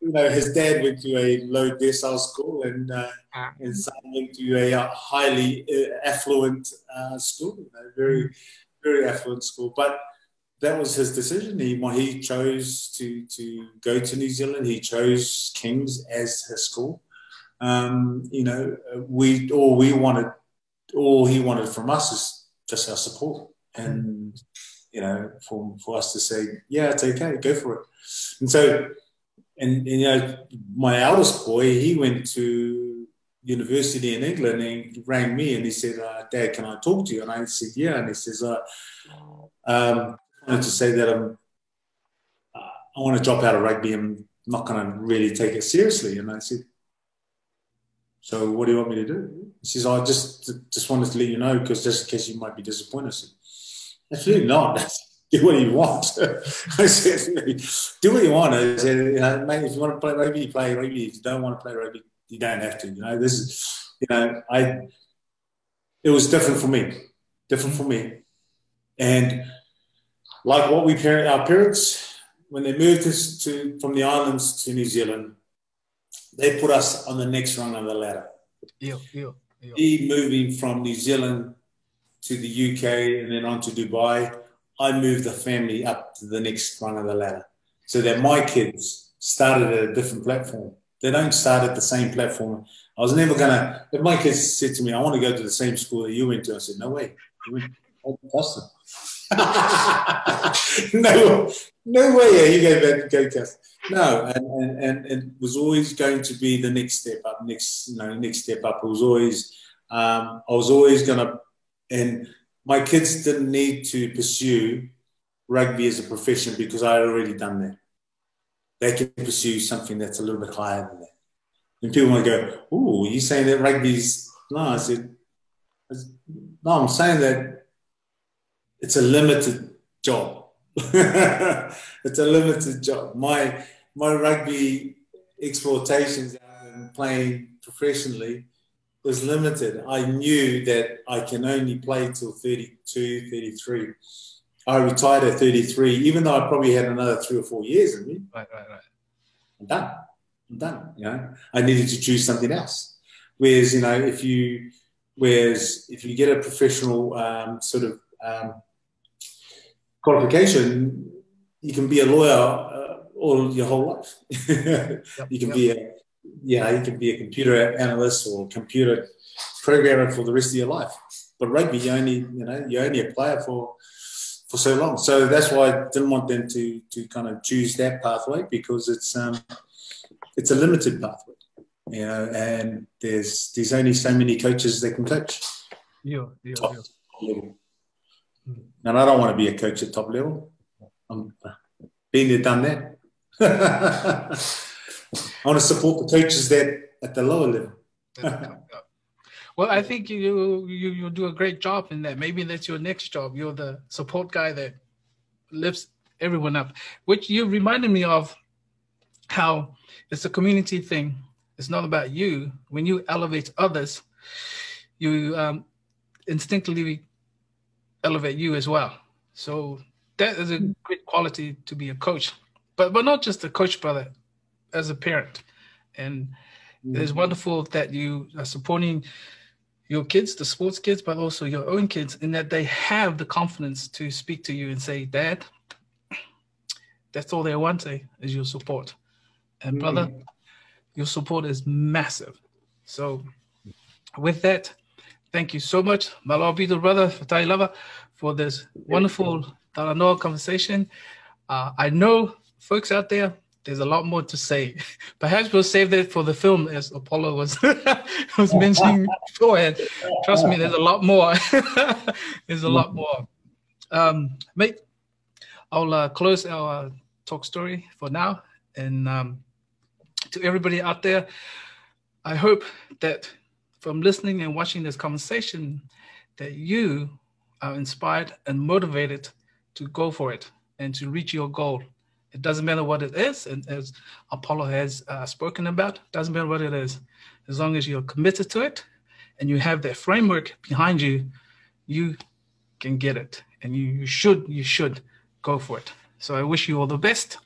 You know, his dad went to a low decile school, and uh, ah. his son went to a uh, highly uh, affluent uh, school. You know, very, very affluent school, but. That was his decision. He he chose to, to go to New Zealand. He chose King's as his school. Um, you know, we all we wanted, all he wanted from us is just our support, and you know, for for us to say, yeah, it's okay, go for it. And so, and, and you know, my eldest boy, he went to university in England, and he rang me and he said, uh, "Dad, can I talk to you?" And I said, "Yeah." And he says, uh, um. I wanted to say that I'm, uh, I want to drop out of rugby. I'm not going to really take it seriously. And I said, so what do you want me to do? He says, I just just wanted to let you know because just in case you might be disappointed. I said, absolutely not. Do what you want. I said, do what you want. I said, you know, mate, if you want to play rugby, play rugby. If you don't want to play rugby, you don't have to. You know, this is, you know, I. It was different for me, different for me, and. Like what we parent, our parents, when they moved us to from the islands to New Zealand, they put us on the next rung of the ladder. Yeah, yeah, yeah. He moving from New Zealand to the U K and then on to Dubai, I moved the family up to the next rung of the ladder so that my kids started at a different platform. They don't start at the same platform. I was never going to, if my kids said to me, I want to go to the same school that you went to, I said, no way, you went to Boston. no, no way. Yeah, you go back, go cast. No, and, and and it was always going to be the next step up, next you know, next step up. It was always, um, I was always gonna, and my kids didn't need to pursue rugby as a profession because I had already done that. They can pursue something that's a little bit higher than that. And people might go, "Oh, you saying that rugby's no?" I said, "No, I'm saying that it's a limited job. It's a limited job. My my rugby exploitations and playing professionally was limited. I knew that I can only play till thirty-two, thirty-three. I retired at thirty-three, even though I probably had another three or four years in me. Right, right, right. I'm done. I'm done. You know, I needed to choose something else. Whereas, you know, if you, whereas if you get a professional um, sort of um, qualification, you can be a lawyer uh, all your whole life. yep, you can yep. be a Yeah, you can be a computer analyst or computer programmer for the rest of your life. But rugby, you only, you know, you're only a player for for so long. So that's why I didn't want them to to kind of choose that pathway, because it's um it's a limited pathway, you know. And there's there's only so many coaches that can coach. Yeah, yeah, top, yeah. Top level. And I don't want to be a coach at top level. I'm been there, done that. I want to support the coaches that at the lower level. Well, I think you you you do a great job in that. Maybe that's your next job. You're the support guy that lifts everyone up, which you reminded me of how it's a community thing. It's not about you. When you elevate others, you um, instinctively elevate you as well. So that is a great quality to be a coach, but but not just a coach, brother. As a parent, and mm-hmm. It's wonderful that you are supporting your kids, the sports kids, but also your own kids, in that they have the confidence to speak to you and say, "Dad, that's all they want, eh, is your support." And mm-hmm. Brother, your support is massive. So with that, thank you so much, Malabito brother, Fatai Lava, for this wonderful Talanoa conversation. Uh, I know folks out there, there's a lot more to say. Perhaps we'll save that for the film, as Apollo was was mentioning beforehand. Trust me, there's a lot more. There's a lot more. Um, mate, I'll uh, close our talk story for now. And um, to everybody out there, I hope that from listening and watching this conversation, that you are inspired and motivated to go for it and to reach your goal. It doesn't matter what it is, and as Apollo has uh, spoken about, doesn't matter what it is. As long as you're committed to it and you have that framework behind you, you can get it, and you, you should, you should go for it. So I wish you all the best.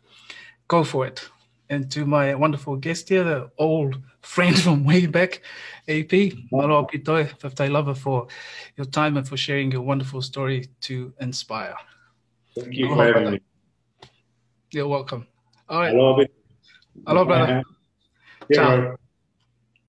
Go for it. And to my wonderful guest here, the old friend from way back, A P, Maloa Pitoi, Fiftai Lover, for your time and for sharing your wonderful story to inspire. Thank you for having me. You're welcome. All right. Hello, brother. Hello, brother. Ciao.